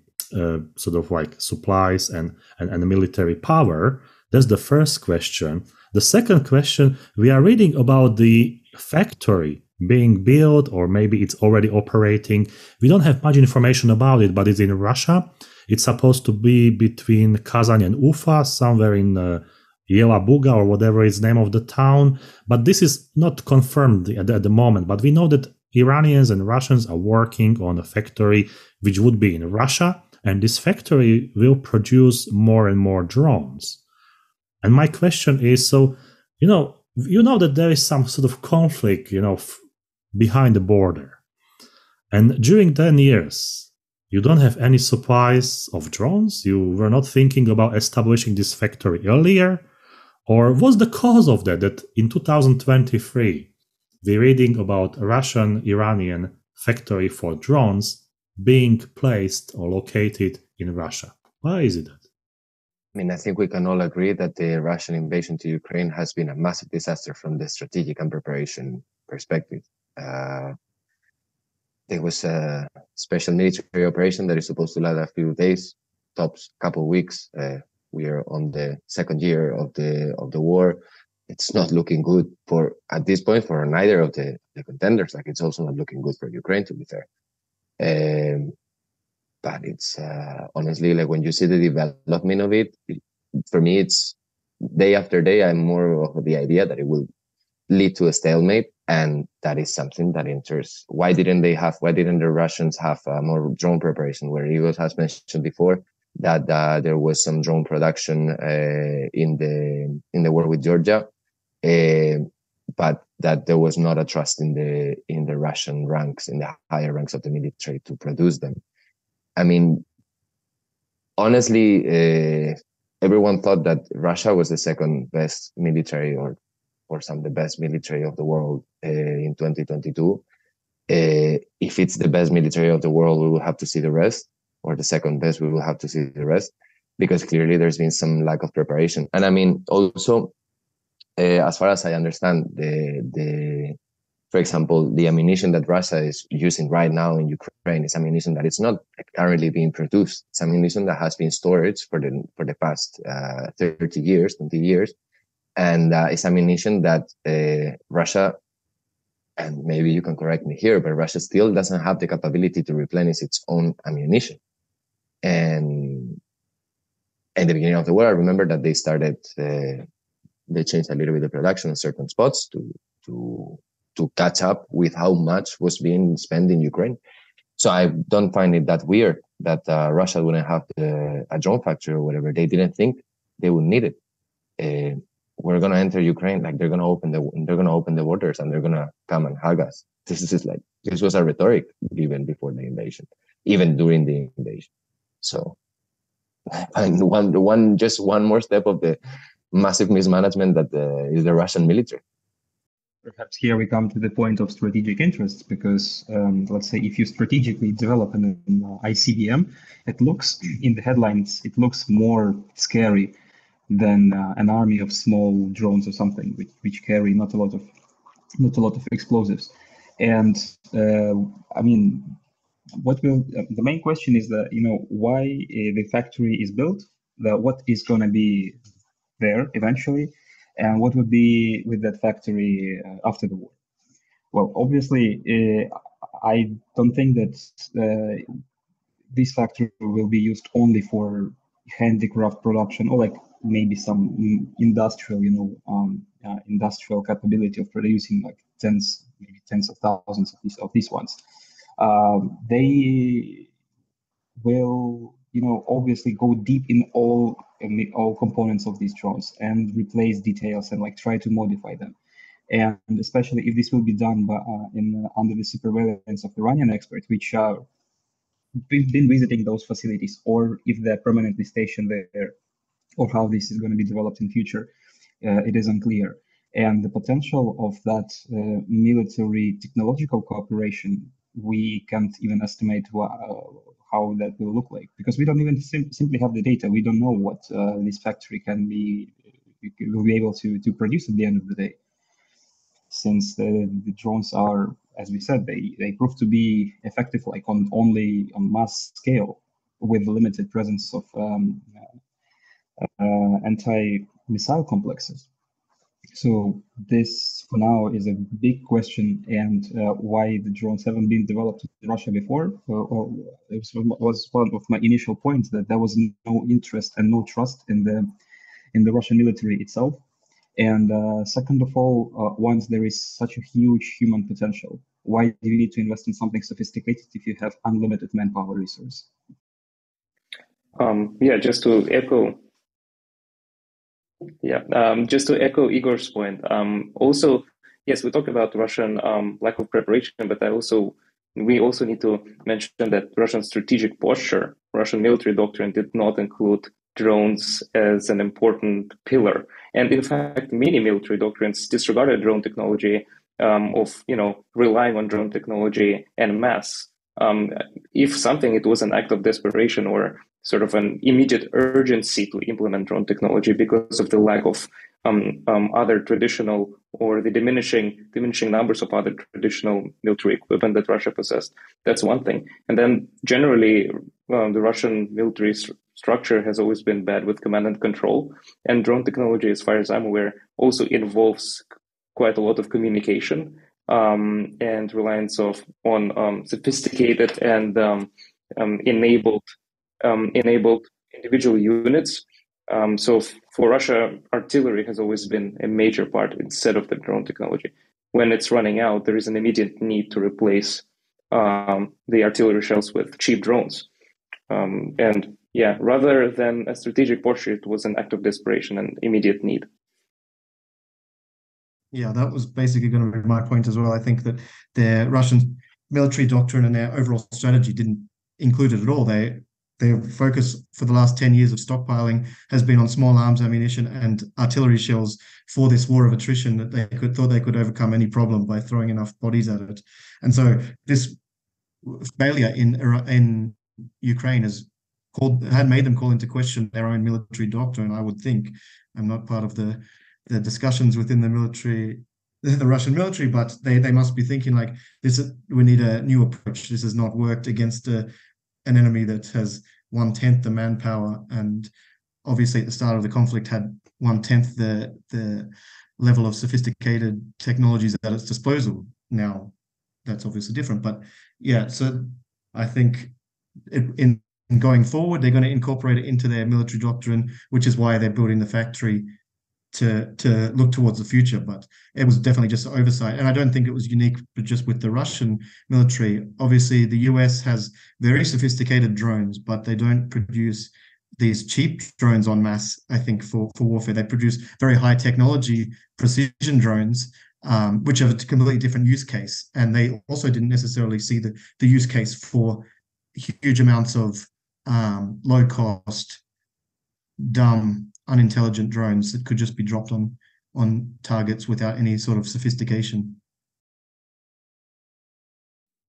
sort of like supplies and military power? That's the first question. The second question, we are reading about the factory being built, or maybe it's already operating. We don't have much information about it, but it's in Russia. It's supposed to be between Kazan and Ufa, somewhere in Yelabuga or whatever is the name of the town. But this is not confirmed at the moment. But we know that Iranians and Russians are working on a factory which would be in Russia, and this factory will produce more and more drones. And my question is, so, you know that there is some sort of conflict, behind the border. And during 10 years, you don't have any supplies of drones. You were not thinking about establishing this factory earlier. Or what's the cause of that in 2023, we're reading about a Russian-Iranian factory for drones being placed or located in Russia? Why is it that? I mean, I think we can all agree that the Russian invasion to Ukraine has been a massive disaster from the strategic and preparation perspective. There was a special military operation that is supposed to last a few days, tops couple of weeks. We are on the second year of the war. it's not looking good for, at this point, for neither of the contenders. Like, it's also not looking good for Ukraine, to be fair. But it's honestly, like, when you see the development of it, for me, it's day after day, I'm more of the idea that it will lead to a stalemate. And that is something that enters. Why didn't the Russians have more drone preparation? Where Igor has mentioned before that there was some drone production in the war with Georgia, but that there was not a trust in the Russian ranks, in the higher ranks of the military, to produce them. I mean, honestly, everyone thought that Russia was the second best military, or some of the best military of the world in 2022. If it's the best military of the world, we will have to see the rest, or the second best, we will have to see the rest, because clearly there's been some lack of preparation. And I mean, also, as far as I understand, for example, the ammunition that Russia is using right now in Ukraine is ammunition that is not currently being produced. It's ammunition that has been stored for the past 30 years, 20 years. And it's ammunition that Russia, and maybe you can correct me here, but Russia still doesn't have the capability to replenish its own ammunition. And at the beginning of the war, I remember that they started, they changed a little bit the production in certain spots to catch up with how much was being spent in Ukraine. So I don't find it that weird that Russia wouldn't have a drone factory or whatever. They didn't think they would need it. We're gonna enter Ukraine, like they're gonna open the borders and they're gonna come and hug us. This was a rhetoric even before the invasion, even during the invasion. So, and one more step of the massive mismanagement that is the Russian military. Perhaps here we come to the point of strategic interests, because let's say if you strategically develop an ICBM, it looks in the headlines, it looks more scary than an army of small drones or something, which carry not a lot of explosives. And I mean, the main question is that, you know, why the factory is built, that what is going to be there eventually, and what would be with that factory after the war. Well, obviously, I don't think that this factory will be used only for handicraft production, or like maybe some industrial, you know, industrial capability of producing like tens of thousands of these ones. They will, you know, obviously go deep in all components of these drones and replace details and like try to modify them. And especially if this will be done by, under the surveillance of Iranian experts, which are been visiting those facilities, or if they're permanently stationed there, or how this is going to be developed in future, it is unclear. And the potential of that military technological cooperation, we can't even estimate how that will look like, because we don't even simply have the data. We don't know what this factory will be able to produce at the end of the day, since the drones are, as we said, they prove to be effective like only on mass scale, with limited presence of anti-missile complexes. So this for now is a big question, and why the drones haven't been developed in Russia before. It was one of my initial points, that there was no interest and no trust in the Russian military itself. And second of all, once there is such a huge human potential, why do you need to invest in something sophisticated if you have unlimited manpower resource? Just to echo Igor's point. Also, yes, we talked about Russian lack of preparation, but we also need to mention that Russian strategic posture, Russian military doctrine, did not include drones as an important pillar. And in fact, many military doctrines disregarded drone technology, relying on drone technology en masse. If something, it was an act of desperation or sort of an immediate urgency to implement drone technology because of the lack of other traditional, or the diminishing numbers of other traditional military equipment that Russia possessed. That's one thing. And then generally, the Russian military structure has always been bad with command and control. And drone technology, as far as I'm aware, also involves quite a lot of communication and reliance on sophisticated and enabled individual units. So for Russia, artillery has always been a major part instead of the drone technology. When it's running out, there is an immediate need to replace the artillery shells with cheap drones. And yeah, rather than a strategic posture, it was an act of desperation and immediate need. Yeah, that was basically going to be my point as well. I think that the Russian military doctrine and their overall strategy didn't include it at all. Their focus for the last 10 years of stockpiling has been on small arms ammunition and artillery shells for this war of attrition that they thought they could overcome any problem by throwing enough bodies at it. And so this failure in Ukraine had made them call into question their own military doctrine, I would think. I'm not part of the discussions within the military, the Russian military, but they must be thinking like, we need a new approach. This has not worked against an enemy that has 1/10 the manpower, and obviously at the start of the conflict had 1/10 the level of sophisticated technologies at its disposal. Now that's obviously different, but yeah. So I think in going forward, they're going to incorporate it into their military doctrine, which is why they're building the factory to look towards the future. But it was definitely just oversight. And I don't think it was unique, but just with the Russian military. Obviously, the US has very sophisticated drones, but they don't produce these cheap drones en masse, I think, for warfare. They produce very high technology precision drones, which have a completely different use case. And they also didn't necessarily see the use case for huge amounts of low-cost, dumb, unintelligent drones that could just be dropped on targets without any sort of sophistication.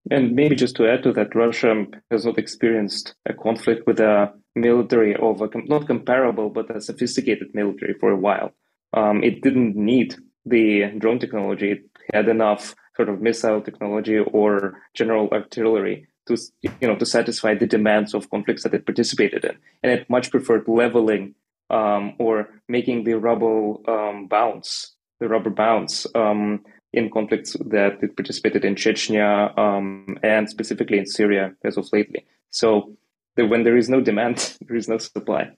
And maybe just to add to that, Russia has not experienced a conflict with a military of not comparable, but a sophisticated military for a while. It didn't need the drone technology. It had enough sort of missile technology or general artillery to satisfy the demands of conflicts that it participated in. And it much preferred leveling or making the rubber bounce in conflicts that it participated in Chechnya and specifically in Syria as of lately. So when there is no demand, there is no supply.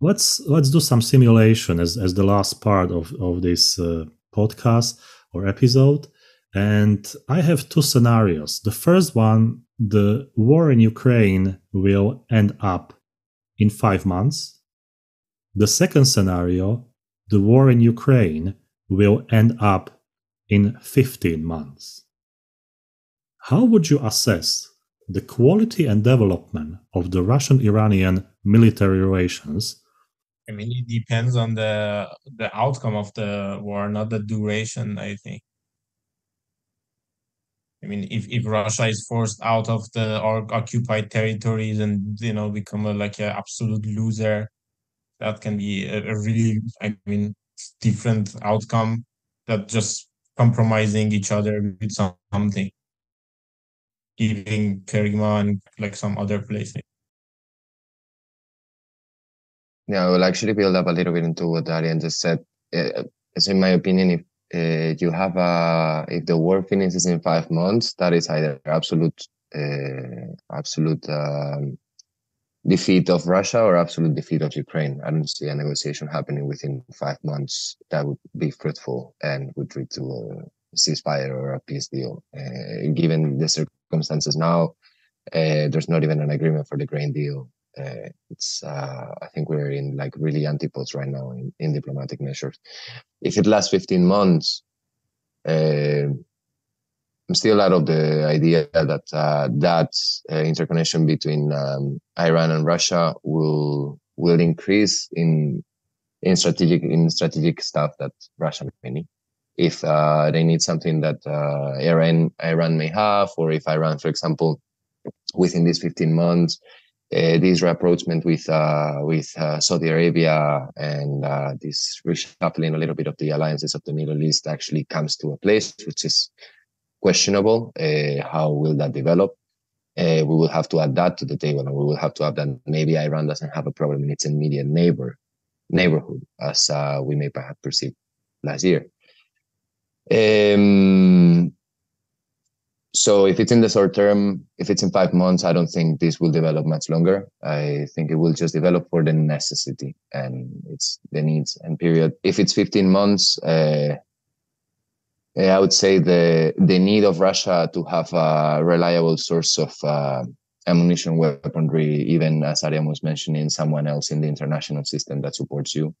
Let's do some simulation as the last part of this podcast or episode. And I have two scenarios. The first one, the war in Ukraine will end up in 5 months. The second scenario, the war in Ukraine will end up in 15 months. How would you assess the quality and development of the Russian-Iranian military relations? I mean, it depends on the outcome of the war, not the duration, I think. I mean, if Russia is forced out of the occupied territories and, become an absolute loser, that can be a really, different outcome than just compromising each other with something, giving Kerima and some other place. Yeah, I will actually build up a little bit into what Ariane just said. So in my opinion, if the war finishes in 5 months, that is either absolute defeat of Russia or absolute defeat of Ukraine. I don't see a negotiation happening within 5 months that would be fruitful and would lead to a ceasefire or a peace deal. Given the circumstances now, there's not even an agreement for the grain deal. I think we're in really antipodes right now in diplomatic measures. If it lasts 15 months, I'm still out of the idea that interconnection between Iran and Russia will increase in strategic stuff that Russia may need. If they need something that Iran may have, or if Iran, for example, within these 15 months, this rapprochement with Saudi Arabia and this reshuffling a little bit of the alliances of the Middle East actually comes to a place, which is questionable. How will that develop? we will have to add that to the table, and we will have to add that maybe Iran doesn't have a problem in its immediate neighborhood, as we may have perceived last year. So if it's in the short term, if it's in 5 months, I don't think this will develop much longer. I think it will just develop for the necessity, and it's the needs and period. If it's 15 months, I would say the need of Russia to have a reliable source of ammunition, weaponry, even as Ariane was mentioning, someone else in the international system that supports you.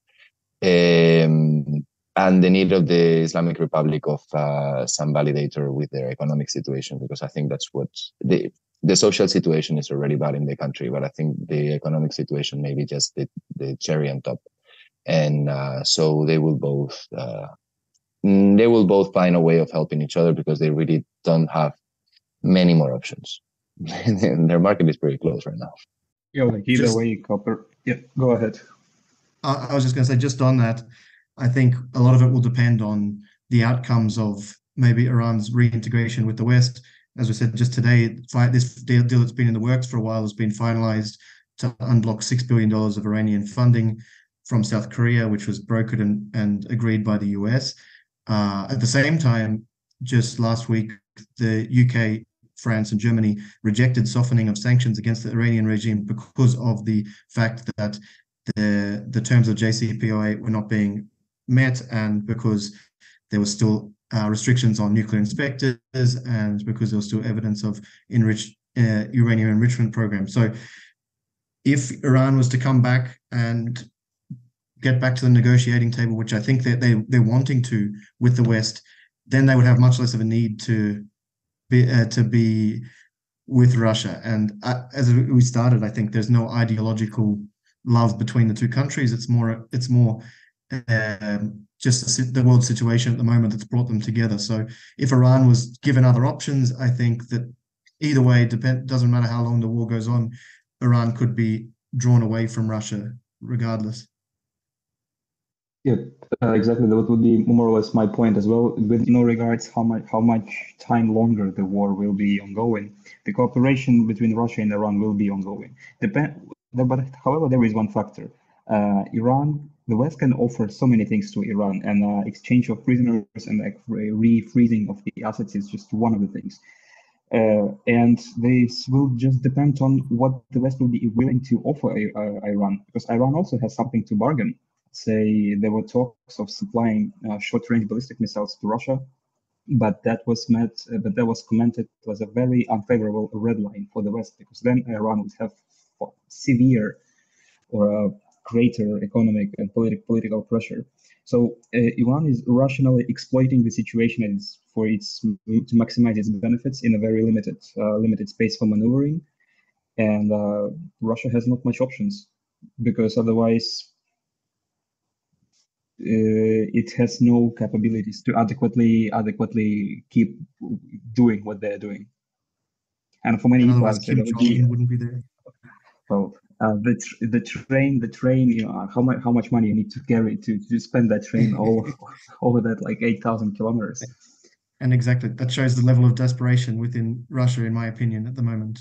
And the need of the Islamic Republic of some validator with their economic situation, because I think that's what the social situation is already bad in the country, but I think the economic situation may be just the cherry on top. And so they will both find a way of helping each other, because they really don't have many more options. Their market is pretty close right now. Yeah, like either way, copper. Yeah, go ahead. I was just going to say, just on that, I think a lot of it will depend on the outcomes of maybe Iran's reintegration with the West. As we said just today, this deal that's been in the works for a while has been finalized to unblock $6 billion of Iranian funding from South Korea, which was brokered and agreed by the US. At the same time, just last week, the UK, France and Germany rejected softening of sanctions against the Iranian regime because of the fact that the terms of JCPOA were not being met, and because there were still restrictions on nuclear inspectors, and because there was still evidence of enriched uranium enrichment programs. So if Iran was to come back and get back to the negotiating table, which I think that they're wanting to with the West, then they would have much less of a need to be with Russia. And as we started, I think there's no ideological love between the two countries. It's more just the world situation at the moment that's brought them together. So if Iran was given other options, I think that either way, doesn't matter how long the war goes on, Iran could be drawn away from Russia regardless. Yeah, exactly. That would be more or less my point as well, with no regards how much time longer the war will be ongoing. The cooperation between Russia and Iran will be ongoing. However, there is one factor. Iran, the West can offer so many things to Iran, and exchange of prisoners and refreezing of the assets is just one of the things. And this will just depend on what the West will be willing to offer Iran, because Iran also has something to bargain. Say there were talks of supplying short-range ballistic missiles to Russia, but that was commented as a very unfavorable red line for the West, because then Iran would have severe or greater economic and political pressure. So Iran is rationally exploiting the situation to maximize its benefits in a very limited space for maneuvering, and Russia has not much options, because otherwise it has no capabilities to adequately keep doing what they're doing. And for many people, Kim Jong-un wouldn't be there. Well, the train. You know, how much money you need to carry to spend that train over that like 8,000 kilometers. And exactly, that shows the level of desperation within Russia, in my opinion, at the moment.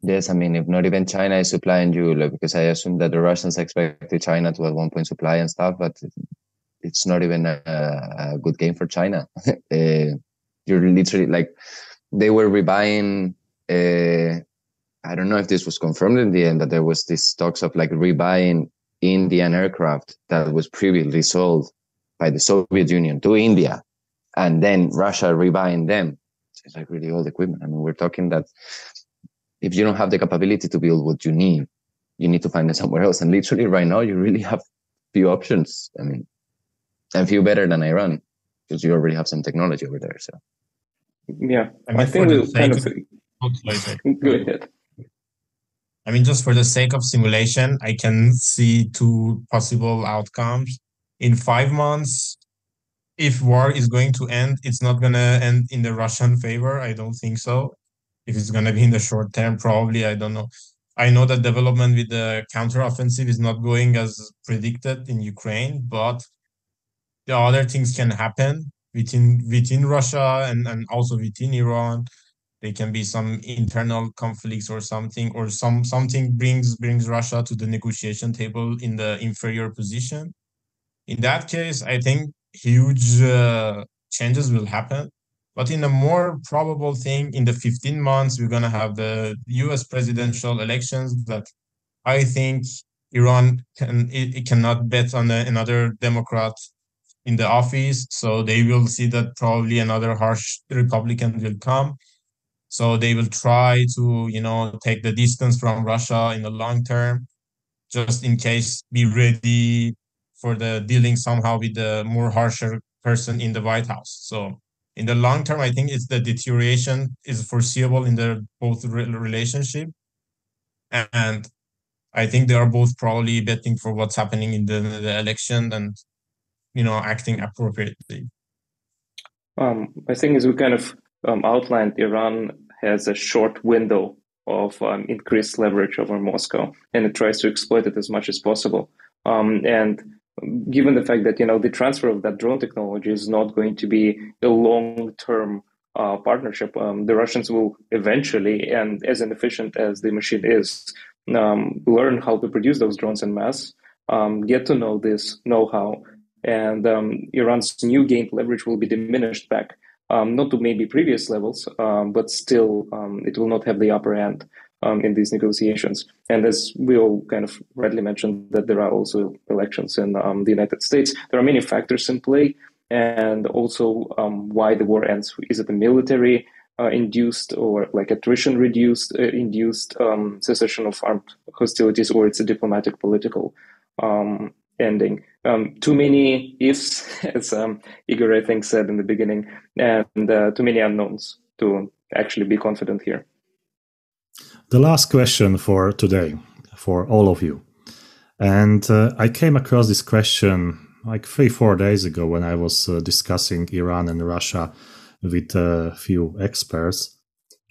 Yes, I mean, if not even China is supplying you, like, because I assume that the Russians expected China to at one point supply and stuff, but it's not even a good game for China. You're literally like, they were rebuying. I don't know if this was confirmed in the end, that there was these talks of like rebuying Indian aircraft that was previously sold by the Soviet Union to India, and then Russia rebuying them. It's like really old equipment. I mean, we're talking that. If you don't have the capability to build what you need to find it somewhere else. And literally right now, you really have few options. I mean, and few better than Iran, because you already have some technology over there. So, yeah, I think we'll kind of go ahead. I mean, just for the sake of simulation, I can see two possible outcomes. In 5 months, if war is going to end, it's not going to end in the Russian favor. I don't think so. If it's going to be in the short term, probably, I don't know. I know that development with the counteroffensive is not going as predicted in Ukraine, but the other things can happen within Russia and also within Iran. There can be some internal conflicts or something, or something brings Russia to the negotiation table in the inferior position. In that case, I think huge changes will happen. But in a more probable thing, in the 15 months, we're going to have the US presidential elections that I think Iran cannot bet on another Democrat in the office. So they will see that probably another harsh Republican will come. So they will try to, you know, take the distance from Russia in the long term, just in case be ready for the dealing somehow with the more harsher person in the White House. So in the long term, I think it's the deterioration is foreseeable in their both relationship. And I think they are both probably betting for what's happening in the election and, you know, acting appropriately. I think as we kind of outlined, Iran has a short window of increased leverage over Moscow, and it tries to exploit it as much as possible. And given the fact that, you know, the transfer of that drone technology is not going to be a long-term partnership, the Russians will eventually, and as inefficient as the machine is, learn how to produce those drones en masse, get to know this know-how, and Iran's new gained leverage will be diminished back, not to maybe previous levels, but still it will not have the upper hand in these negotiations. And as we all kind of rightly mentioned, that there are also elections in the United States. There are many factors in play, and also why the war ends. Is it a military induced or like attrition reduced induced cessation of armed hostilities, or it's a diplomatic political ending? Too many ifs, as Igor I think said in the beginning, and too many unknowns to actually be confident here. The last question for today, for all of you. And I came across this question like 3-4 days ago when I was discussing Iran and Russia with a few experts.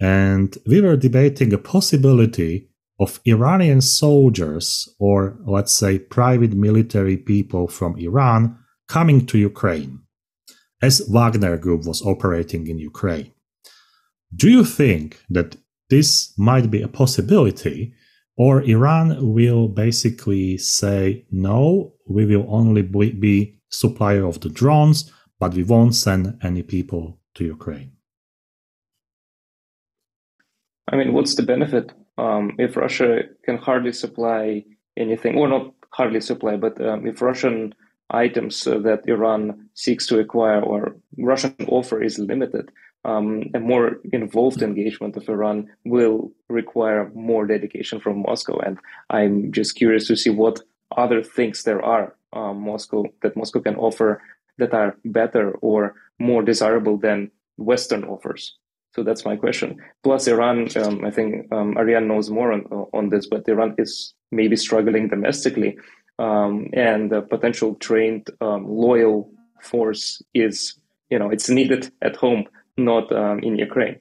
And we were debating a possibility of Iranian soldiers, or let's say private military people from Iran, coming to Ukraine, as Wagner Group was operating in Ukraine. Do you think that this might be a possibility, or Iran will basically say, no, we will only be supplier of the drones, but we won't send any people to Ukraine? I mean, what's the benefit? If Russia can hardly supply anything, or not hardly supply, but if Russian items that Iran seeks to acquire or Russian offer is limited, a more involved engagement of Iran will require more dedication from Moscow. And I'm just curious to see what other things there are that Moscow can offer that are better or more desirable than Western offers. So that's my question. Plus, Iran, I think Ariane knows more on this, but Iran is maybe struggling domestically, and a potential trained, loyal force is, you know, it's needed at home, not in Ukraine.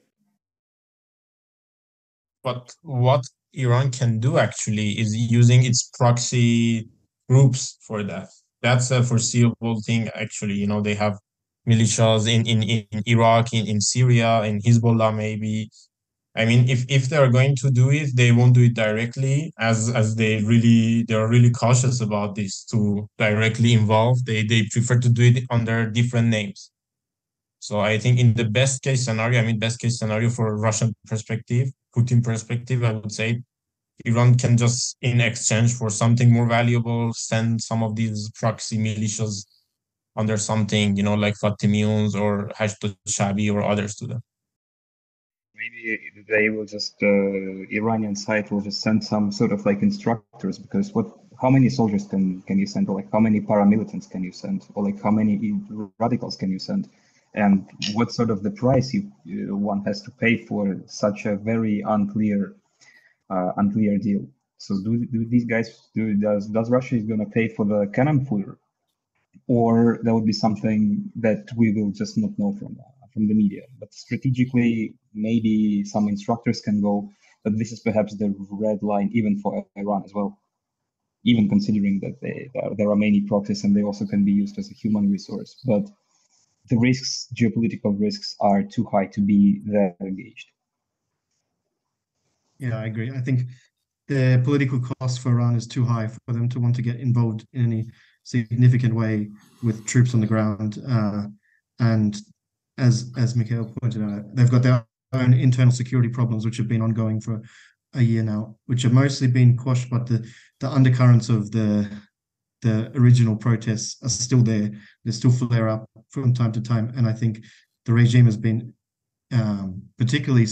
But what Iran can do actually is using its proxy groups for that. That's a foreseeable thing, actually. You know, they have militias in Iraq, in Syria, in Hezbollah, maybe. I mean, if they are going to do it, they won't do it directly, as they are really cautious about this to directly involve. They prefer to do it under different names. So I think in the best case scenario, I mean, best case scenario for Russian perspective, Putin perspective, I would say Iran can just, in exchange for something more valuable, send some of these proxy militias under something, you know, like Fatimiuns or Hashd Shabi or others to them. Maybe they will just, Iranian side will just send some sort of like instructors, because how many soldiers can you send, or like how many paramilitants can you send, or like how many radicals can you send? And what sort of the price one has to pay for such a very unclear deal? So does Russia is going to pay for the cannon fodder, or there will be something that we will just not know from the media? But strategically, maybe some instructors can go. But this is perhaps the red line even for Iran as well, even considering that there are many proxies and they also can be used as a human resource. But the risks, geopolitical risks, are too high to be that engaged. Yeah, I agree. I think the political cost for Iran is too high for them to want to get involved in any significant way with troops on the ground. And as Mikhail pointed out, they've got their own internal security problems, which have been ongoing for a year now, which have mostly been quashed, but the undercurrents of the original protests are still there. They still flare up from time to time. And I think the regime has been particularly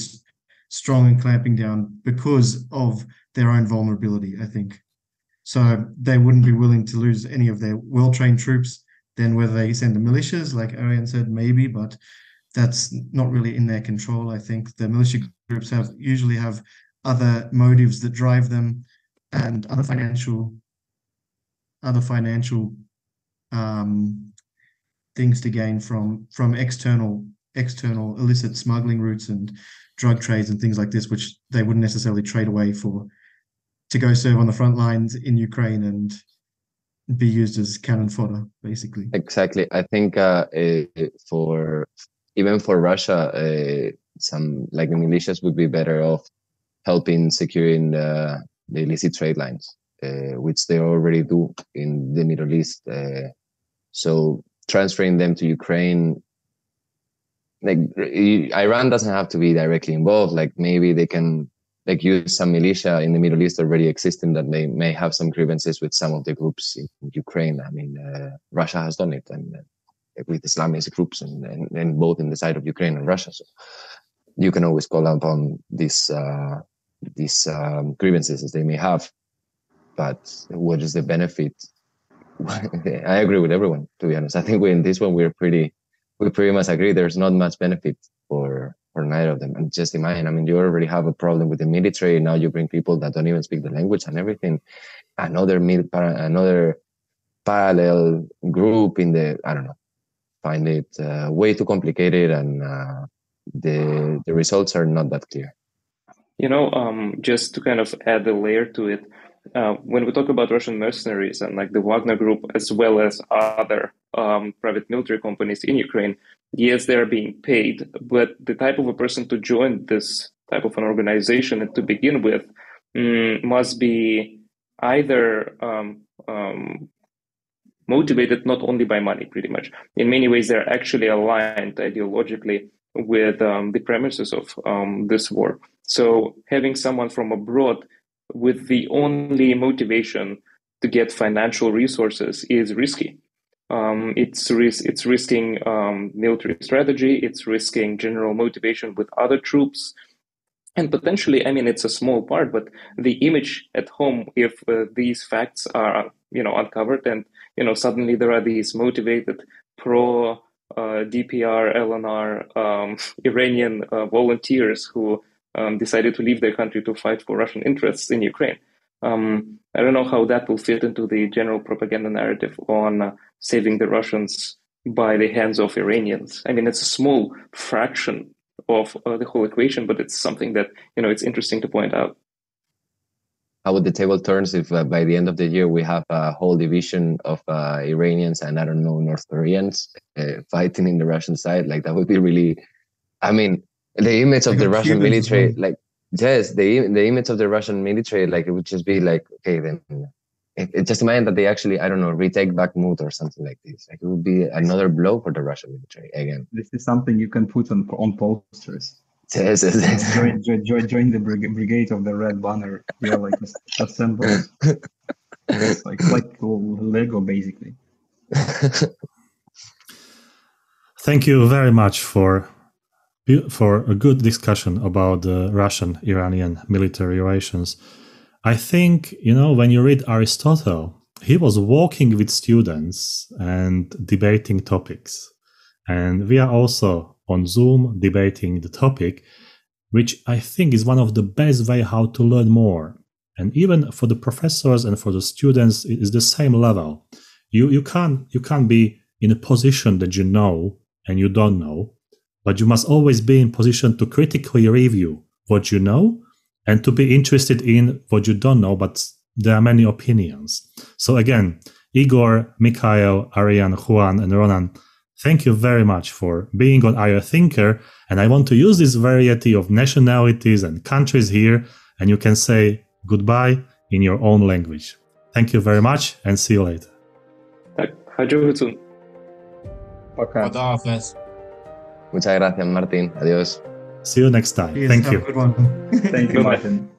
strong in clamping down because of their own vulnerability, I think. So they wouldn't be willing to lose any of their well-trained troops. Then whether they send the militias, like Ariane said, maybe, but that's not really in their control, I think. The militia groups usually have other motives that drive them, and other financial things to gain from external illicit smuggling routes and drug trades and things like this, which they wouldn't necessarily trade away for to go serve on the front lines in Ukraine and be used as cannon fodder, basically. Exactly. I think for Russia, some like the militias would be better off helping securing the illicit trade lines, which they already do in the Middle East. So transferring them to Ukraine, like Iran doesn't have to be directly involved. Like maybe they can use some militia in the Middle East already existing that they may have some grievances with some of the groups in Ukraine. I mean, Russia has done it, and with Islamist groups and both in the side of Ukraine and Russia. So you can always call upon these grievances as they may have. But what is the benefit? I agree with everyone, to be honest. I think in this one we pretty much agree. There's not much benefit for neither of them. And just imagine, I mean, you already have a problem with the military. Now you bring people that don't even speak the language and everything. Another parallel group in the, I don't know, find it way too complicated, and the results are not that clear. You know, just to kind of add a layer to it, when we talk about Russian mercenaries and like the Wagner Group, as well as other private military companies in Ukraine, yes, they are being paid, but the type of a person to join this type of an organization to begin with must be either motivated not only by money, pretty much. In many ways, they're actually aligned ideologically with the premises of this war. So having someone from abroad with the only motivation to get financial resources is risky. It's risking military strategy. It's risking general motivation with other troops. And potentially, I mean, it's a small part, but the image at home, if these facts are, you know, uncovered and, you know, suddenly there are these motivated DPR, LNR, Iranian volunteers who decided to leave their country to fight for Russian interests in Ukraine. I don't know how that will fit into the general propaganda narrative on saving the Russians by the hands of Iranians. I mean, it's a small fraction of the whole equation, but it's something that, you know, it's interesting to point out. How would the table turn if by the end of the year we have a whole division of Iranians and, I don't know, North Koreans fighting in the Russian side? Like, that would be really, I mean, the image of the Russian military, like, yes, the image of the Russian military, like, it would just be like, okay, then it just imagine that they actually, I don't know, retake back Mut or something like this. Like, it would be another blow for the Russian military again. This is something you can put on posters. Yes, yes, yes. Join the brigade of the red banner. Yeah, like assemble. It's like Lego, basically. Thank you very much for a good discussion about the Russian-Iranian military relations. I think, you know, when you read Aristotle, he was walking with students and debating topics. And we are also on Zoom debating the topic, which I think is one of the best way how to learn more. And even for the professors and for the students, it is the same level. You can't be in a position that you know and you don't know, but you must always be in position to critically review what you know and to be interested in what you don't know, but there are many opinions. So again, Igor, Mikhail, Ariane, Juan, and Ronan, thank you very much for being on IR Thinker. And I want to use this variety of nationalities and countries here and you can say goodbye in your own language. Thank you very much and see you later. Muchas gracias, Martin. Adiós. See you next time. Thank you. Have a good one. Thank you, Martin.